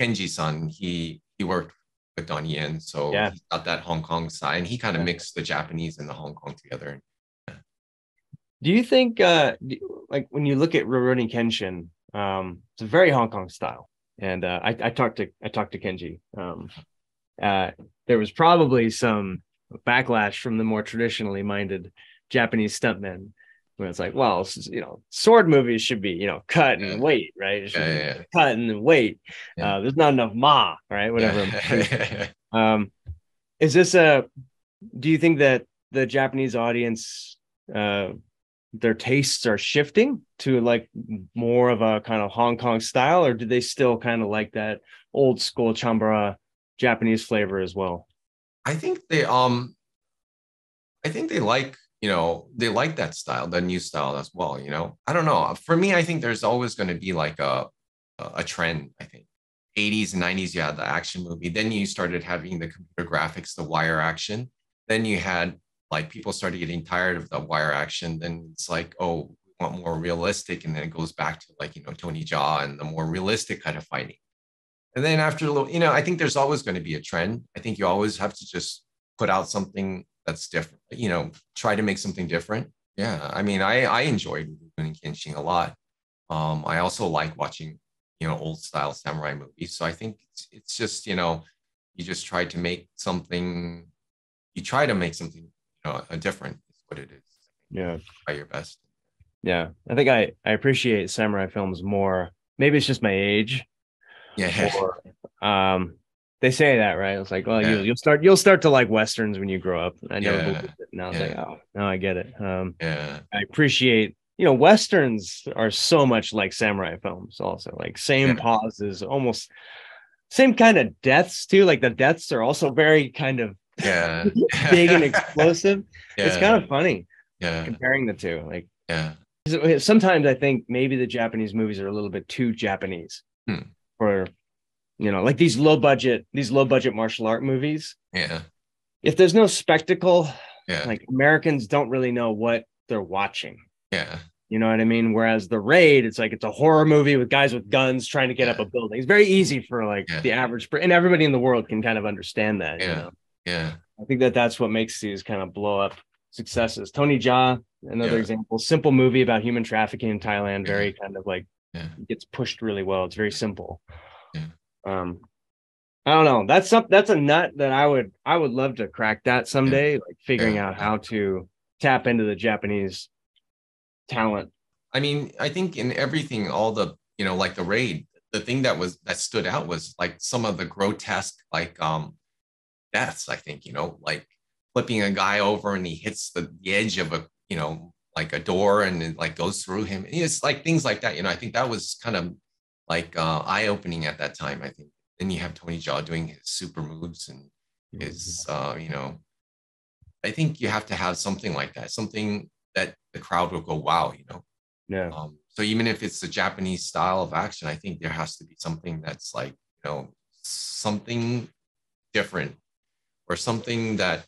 Kenji-san. He he worked with Donnie Yen, so yeah. he's got that Hong Kong side. And he kind of yeah. mixed the Japanese and the Hong Kong together. Yeah. Do you think, uh, do, like, when you look at Rurouni Kenshin, um, it's a very Hong Kong style. And uh, I, I talked to I talked to Kenji. Um, uh, there was probably some backlash from the more traditionally minded Japanese stuntmen. When it's like, well, you know, sword movies should be, you know, cut and yeah. wait, right? It should yeah, yeah, yeah. cut and wait. Yeah. Uh, there's not enough ma, right? Whatever. Yeah. um, is this a? Do you think that the Japanese audience, uh, their tastes are shifting to like more of a kind of Hong Kong style, or do they still kind of like that old school chambara Japanese flavor as well? I think they um, I think they like. You know, they like that style, the new style as well, you know? I don't know. For me, I think there's always going to be like a, a trend, I think. eighties and nineties, you had the action movie. Then you started having the computer graphics, the wire action. Then you had, like, people started getting tired of the wire action. Then it's like, oh, we want more realistic. And then it goes back to, like, you know, Tony Jaa and the more realistic kind of fighting. And then after a little, you know, I think there's always going to be a trend. I think you always have to just put out something that's different, you know, try to make something different. Yeah. I mean, I, I enjoyed Rurouni Kenshin a lot. Um, I also like watching, you know, old style samurai movies. So I think it's, it's just, you know, you just try to make something, you try to make something, you know, different is what it is. Yeah. Try your best. Yeah. I think I, I appreciate samurai films more. Maybe it's just my age. Yeah. Or, um, they say that, right? It's like, well, yeah. you, you'll start, you'll start to like Westerns when you grow up. I never yeah. believed it. Now it's yeah. like, oh, now I get it. Um, yeah. I appreciate, you know, Westerns are so much like samurai films also, like same yeah. pauses, almost same kind of deaths too. Like the deaths are also very kind of yeah. big and explosive. Yeah. It's kind of funny yeah. comparing the two. Like yeah. sometimes I think maybe the Japanese movies are a little bit too Japanese hmm. for, you know, like these low budget, these low budget martial art movies. Yeah. If there's no spectacle, yeah. like Americans don't really know what they're watching. Yeah. You know what I mean? Whereas The Raid, it's like, it's a horror movie with guys with guns trying to get yeah. up a building. It's very easy for like yeah. the average, and everybody in the world can kind of understand that. Yeah. You know? Yeah. I think that that's what makes these kind of blow up successes. Tony Jaa, another yeah. example, simple movie about human trafficking in Thailand. Yeah. Very kind of like yeah. gets pushed really well. It's very simple. Yeah. Um, I don't know. That's some, that's a nut that I would I would love to crack that someday. Yeah. Like figuring yeah. out how to tap into the Japanese talent. I mean, I think in everything, all the you know, like The Raid, the thing that was that stood out was like some of the grotesque like um deaths. I think you know, like flipping a guy over and he hits the, the edge of a you know like a door and it like goes through him. It's like things like that. You know, I think that was kind of. Like uh, eye-opening at that time, I think. Then you have Tony Jaa doing his super moves and his, uh, you know, I think you have to have something like that, something that the crowd will go, wow, you know. Yeah. Um, so even if it's the Japanese style of action, I think there has to be something that's like, you know, something different or something that,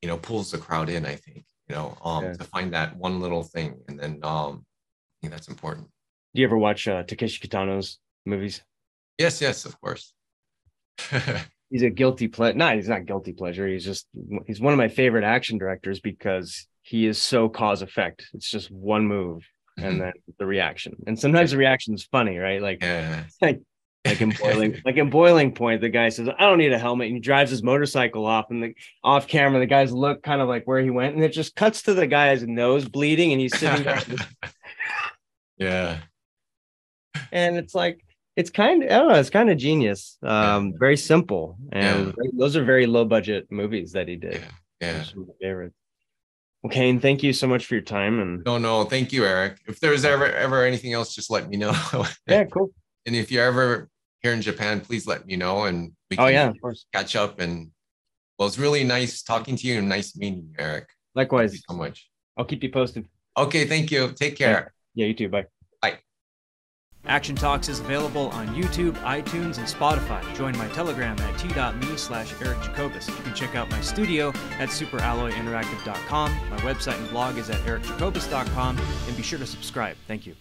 you know, pulls the crowd in, I think, you know, um, yeah. to find that one little thing. And then um, I think that's important. Do you ever watch uh, Takeshi Kitano's movies? Yes, yes, of course. He's a guilty pleasure. No, he's not guilty pleasure. He's just, he's one of my favorite action directors because he is so cause effect. It's just one move mm-hmm. and then the reaction. And sometimes the reaction is funny, right? Like, yeah. like, like, in boiling, like in Boiling Point, the guy says, I don't need a helmet. And he drives his motorcycle off and the off camera, the guys look kind of like where he went. And it just cuts to the guy's nose bleeding and he's sitting there. yeah. And it's like, it's kind of, I don't know, it's kind of genius. Um, yeah. Very simple. And yeah. those are very low budget movies that he did. Yeah. yeah. Some of my favorites. Well, Kane, thank you so much for your time. And no, no, thank you, Eric. If there's ever ever anything else, just let me know. Yeah, cool. And if you're ever here in Japan, please let me know, and we can oh, yeah, of course. catch up. And well, it's really nice talking to you and nice meeting you, Eric. Likewise. Thank you so much. I'll keep you posted. Okay, thank you. Take care. Yeah, yeah, you too. Bye. Bye. Action Talks is available on YouTube, iTunes, and Spotify. Join my Telegram at t.me slash Eric Jacobus. You can check out my studio at super alloy interactive dot com. My website and blog is at eric jacobus dot com, and be sure to subscribe. Thank you.